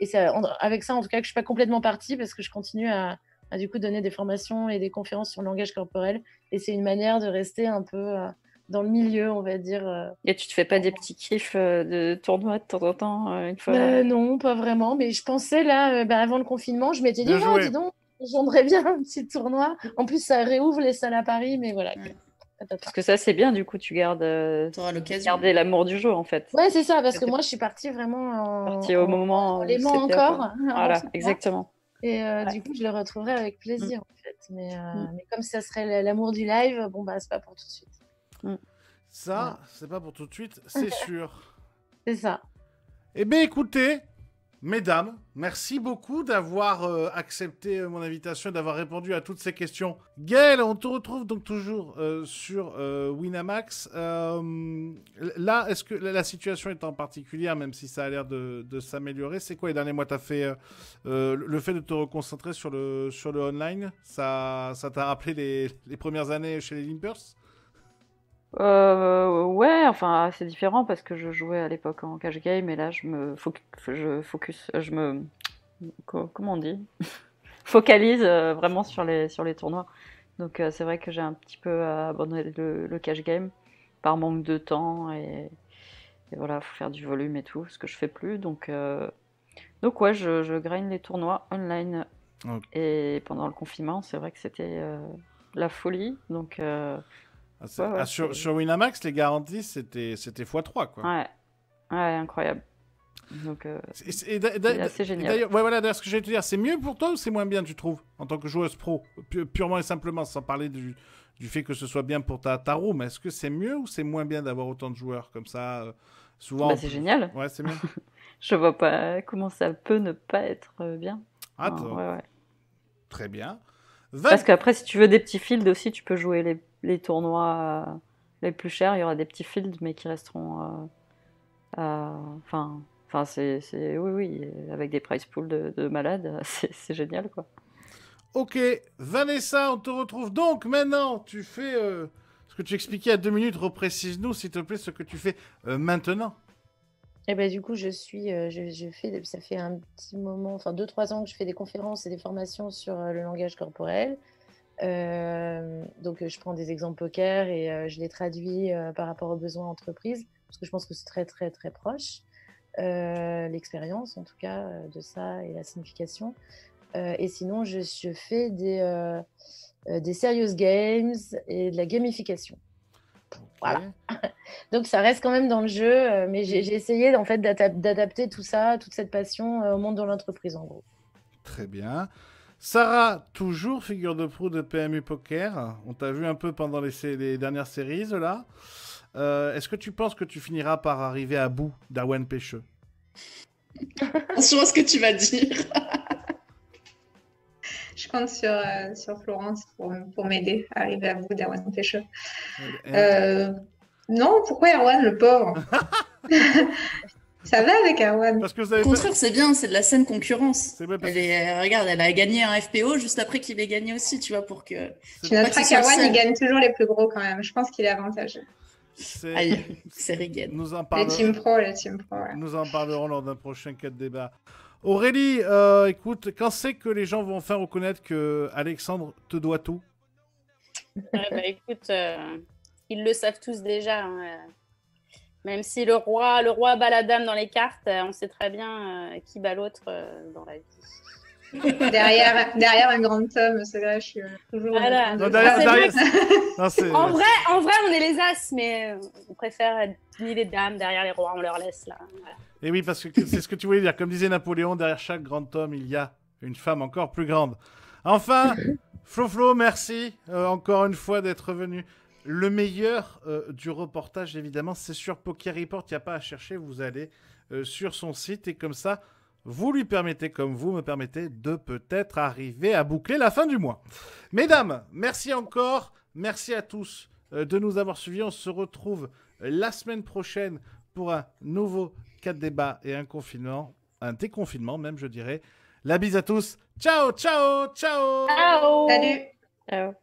Et ça, avec ça, en tout cas, que je suis pas complètement partie parce que je continue à du coup donner des formations et des conférences sur le langage corporel, et c'est une manière de rester un peu dans le milieu, on va dire. Et tu te fais pas des petits kiffs de tournoi de temps en temps une fois Non, pas vraiment, mais je pensais là, avant le confinement, je m'étais dit « Oh, dis donc, j'aimerais bien un petit tournoi ». En plus, ça réouvre les salles à Paris, mais voilà. Ouais. Parce que ça, c'est bien, du coup, tu gardes l'amour du jeu, en fait. Ouais, c'est ça, parce que moi, je suis partie vraiment en l'aimant encore. Voilà, exactement. Et du coup, je le retrouverai avec plaisir, en fait. Mais comme ça serait l'amour du live, bon, bah, c'est pas pour tout de suite. Ça, c'est pas pour tout de suite, c'est sûr. C'est ça. Eh bien, écoutez, mesdames, merci beaucoup d'avoir accepté mon invitation et d'avoir répondu à toutes ces questions. Gaëlle, on te retrouve donc toujours sur Winamax. Là, est-ce que la situation est en particulier, même si ça a l'air de s'améliorer? C'est quoi les derniers mois? Tu as fait le fait de te reconcentrer sur le online, ça t'a rappelé les premières années chez les Limpers? Ouais, enfin c'est différent parce que je jouais à l'époque en cash game et là focalise vraiment sur les tournois. Donc c'est vrai que j'ai un petit peu abandonné le cash game par manque de temps et voilà, faut faire du volume et tout, ce que je fais plus. Donc ouais, je grind les tournois online. Okay. Et pendant le confinement, c'est vrai que c'était la folie. Donc sur Winamax, les garanties, c'était x3, quoi. Ouais, incroyable. Donc, c'est assez génial. D'ailleurs, ce que j'allais te dire, c'est mieux pour toi ou c'est moins bien, tu trouves, en tant que joueuse pro, purement et simplement, sans parler du fait que ce soit bien pour ta room. Est-ce que c'est mieux ou c'est moins bien d'avoir autant de joueurs comme ça souvent? C'est génial. Ouais, c'est bien. Je vois pas comment ça peut ne pas être bien. Attends. Ouais. Très bien. Parce qu'après, si tu veux des petits fields aussi, tu peux jouer les tournois les plus chers. Il y aura des petits fields, mais qui resteront... c'est... Oui, avec des prize pools de malades, c'est génial, quoi. Ok, Vanessa, on te retrouve donc maintenant. Tu fais ce que tu expliquais à 2 minutes. Reprécise-nous, s'il te plaît, ce que tu fais maintenant. Eh ben, du coup, ça fait un petit moment, 2-3 ans que je fais des conférences et des formations sur le langage corporel. Donc, je prends des exemples poker et je les traduis par rapport aux besoins entreprises, parce que je pense que c'est très, très, très proche. L'expérience, en tout cas, de ça et la signification. Et sinon, je fais des serious games et de la gamification. Okay. Voilà. Donc, ça reste quand même dans le jeu. Mais j'ai essayé en fait, d'adapter tout ça, toute cette passion au monde de l'entreprise, en gros. Très bien. Sarah, toujours figure de proue de PMU Poker. On t'a vu un peu pendant les dernières séries, là. Est-ce que tu penses que tu finiras par arriver à bout d'Awen Pêcheux? Attention à ce que tu vas dire. Je compte sur Florence pour m'aider à arriver à bout d'Erwan Pêcheux. Non, pourquoi Erwan, le pauvre? Ça va avec Erwan. Parce que vous avez au contraire, c'est bien, c'est de la saine concurrence. Est parce... regarde, elle a gagné un FPO juste après qu'il ait gagné aussi, tu vois, pour que... Tu noteras qu'Erwan, il gagne toujours les plus gros quand même. Je pense qu'il est avantageux. C'est Regan. Les team pro, ouais. Nous en parlerons lors d'un prochain 4 débats. Aurélie, écoute, quand c'est que les gens vont enfin reconnaître que Alexandre te doit tout? Écoute, ils le savent tous déjà. Hein. Même si le roi bat la dame dans les cartes, on sait très bien qui bat l'autre dans la vie. derrière un grand tome, c'est vrai, je suis toujours... Voilà. Non, derrière... non, en vrai, on est les as, mais on préfère être ni les dames, derrière les rois, on leur laisse là. Voilà. Et oui, parce que c'est ce que tu voulais dire. Comme disait Napoléon, derrière chaque grand homme, il y a une femme encore plus grande. Enfin, Flo, merci encore une fois d'être venu. Le meilleur du reportage, évidemment, c'est sur Poker Report. Il n'y a pas à chercher, vous allez sur son site et comme ça... Vous lui permettez, comme vous me permettez, de peut-être arriver à boucler la fin du mois. Mesdames, merci encore. Merci à tous de nous avoir suivis. On se retrouve la semaine prochaine pour un nouveau 4 débats et un déconfinement même, je dirais. La bise à tous. Ciao, ciao, ciao. Ciao. Salut. Ciao.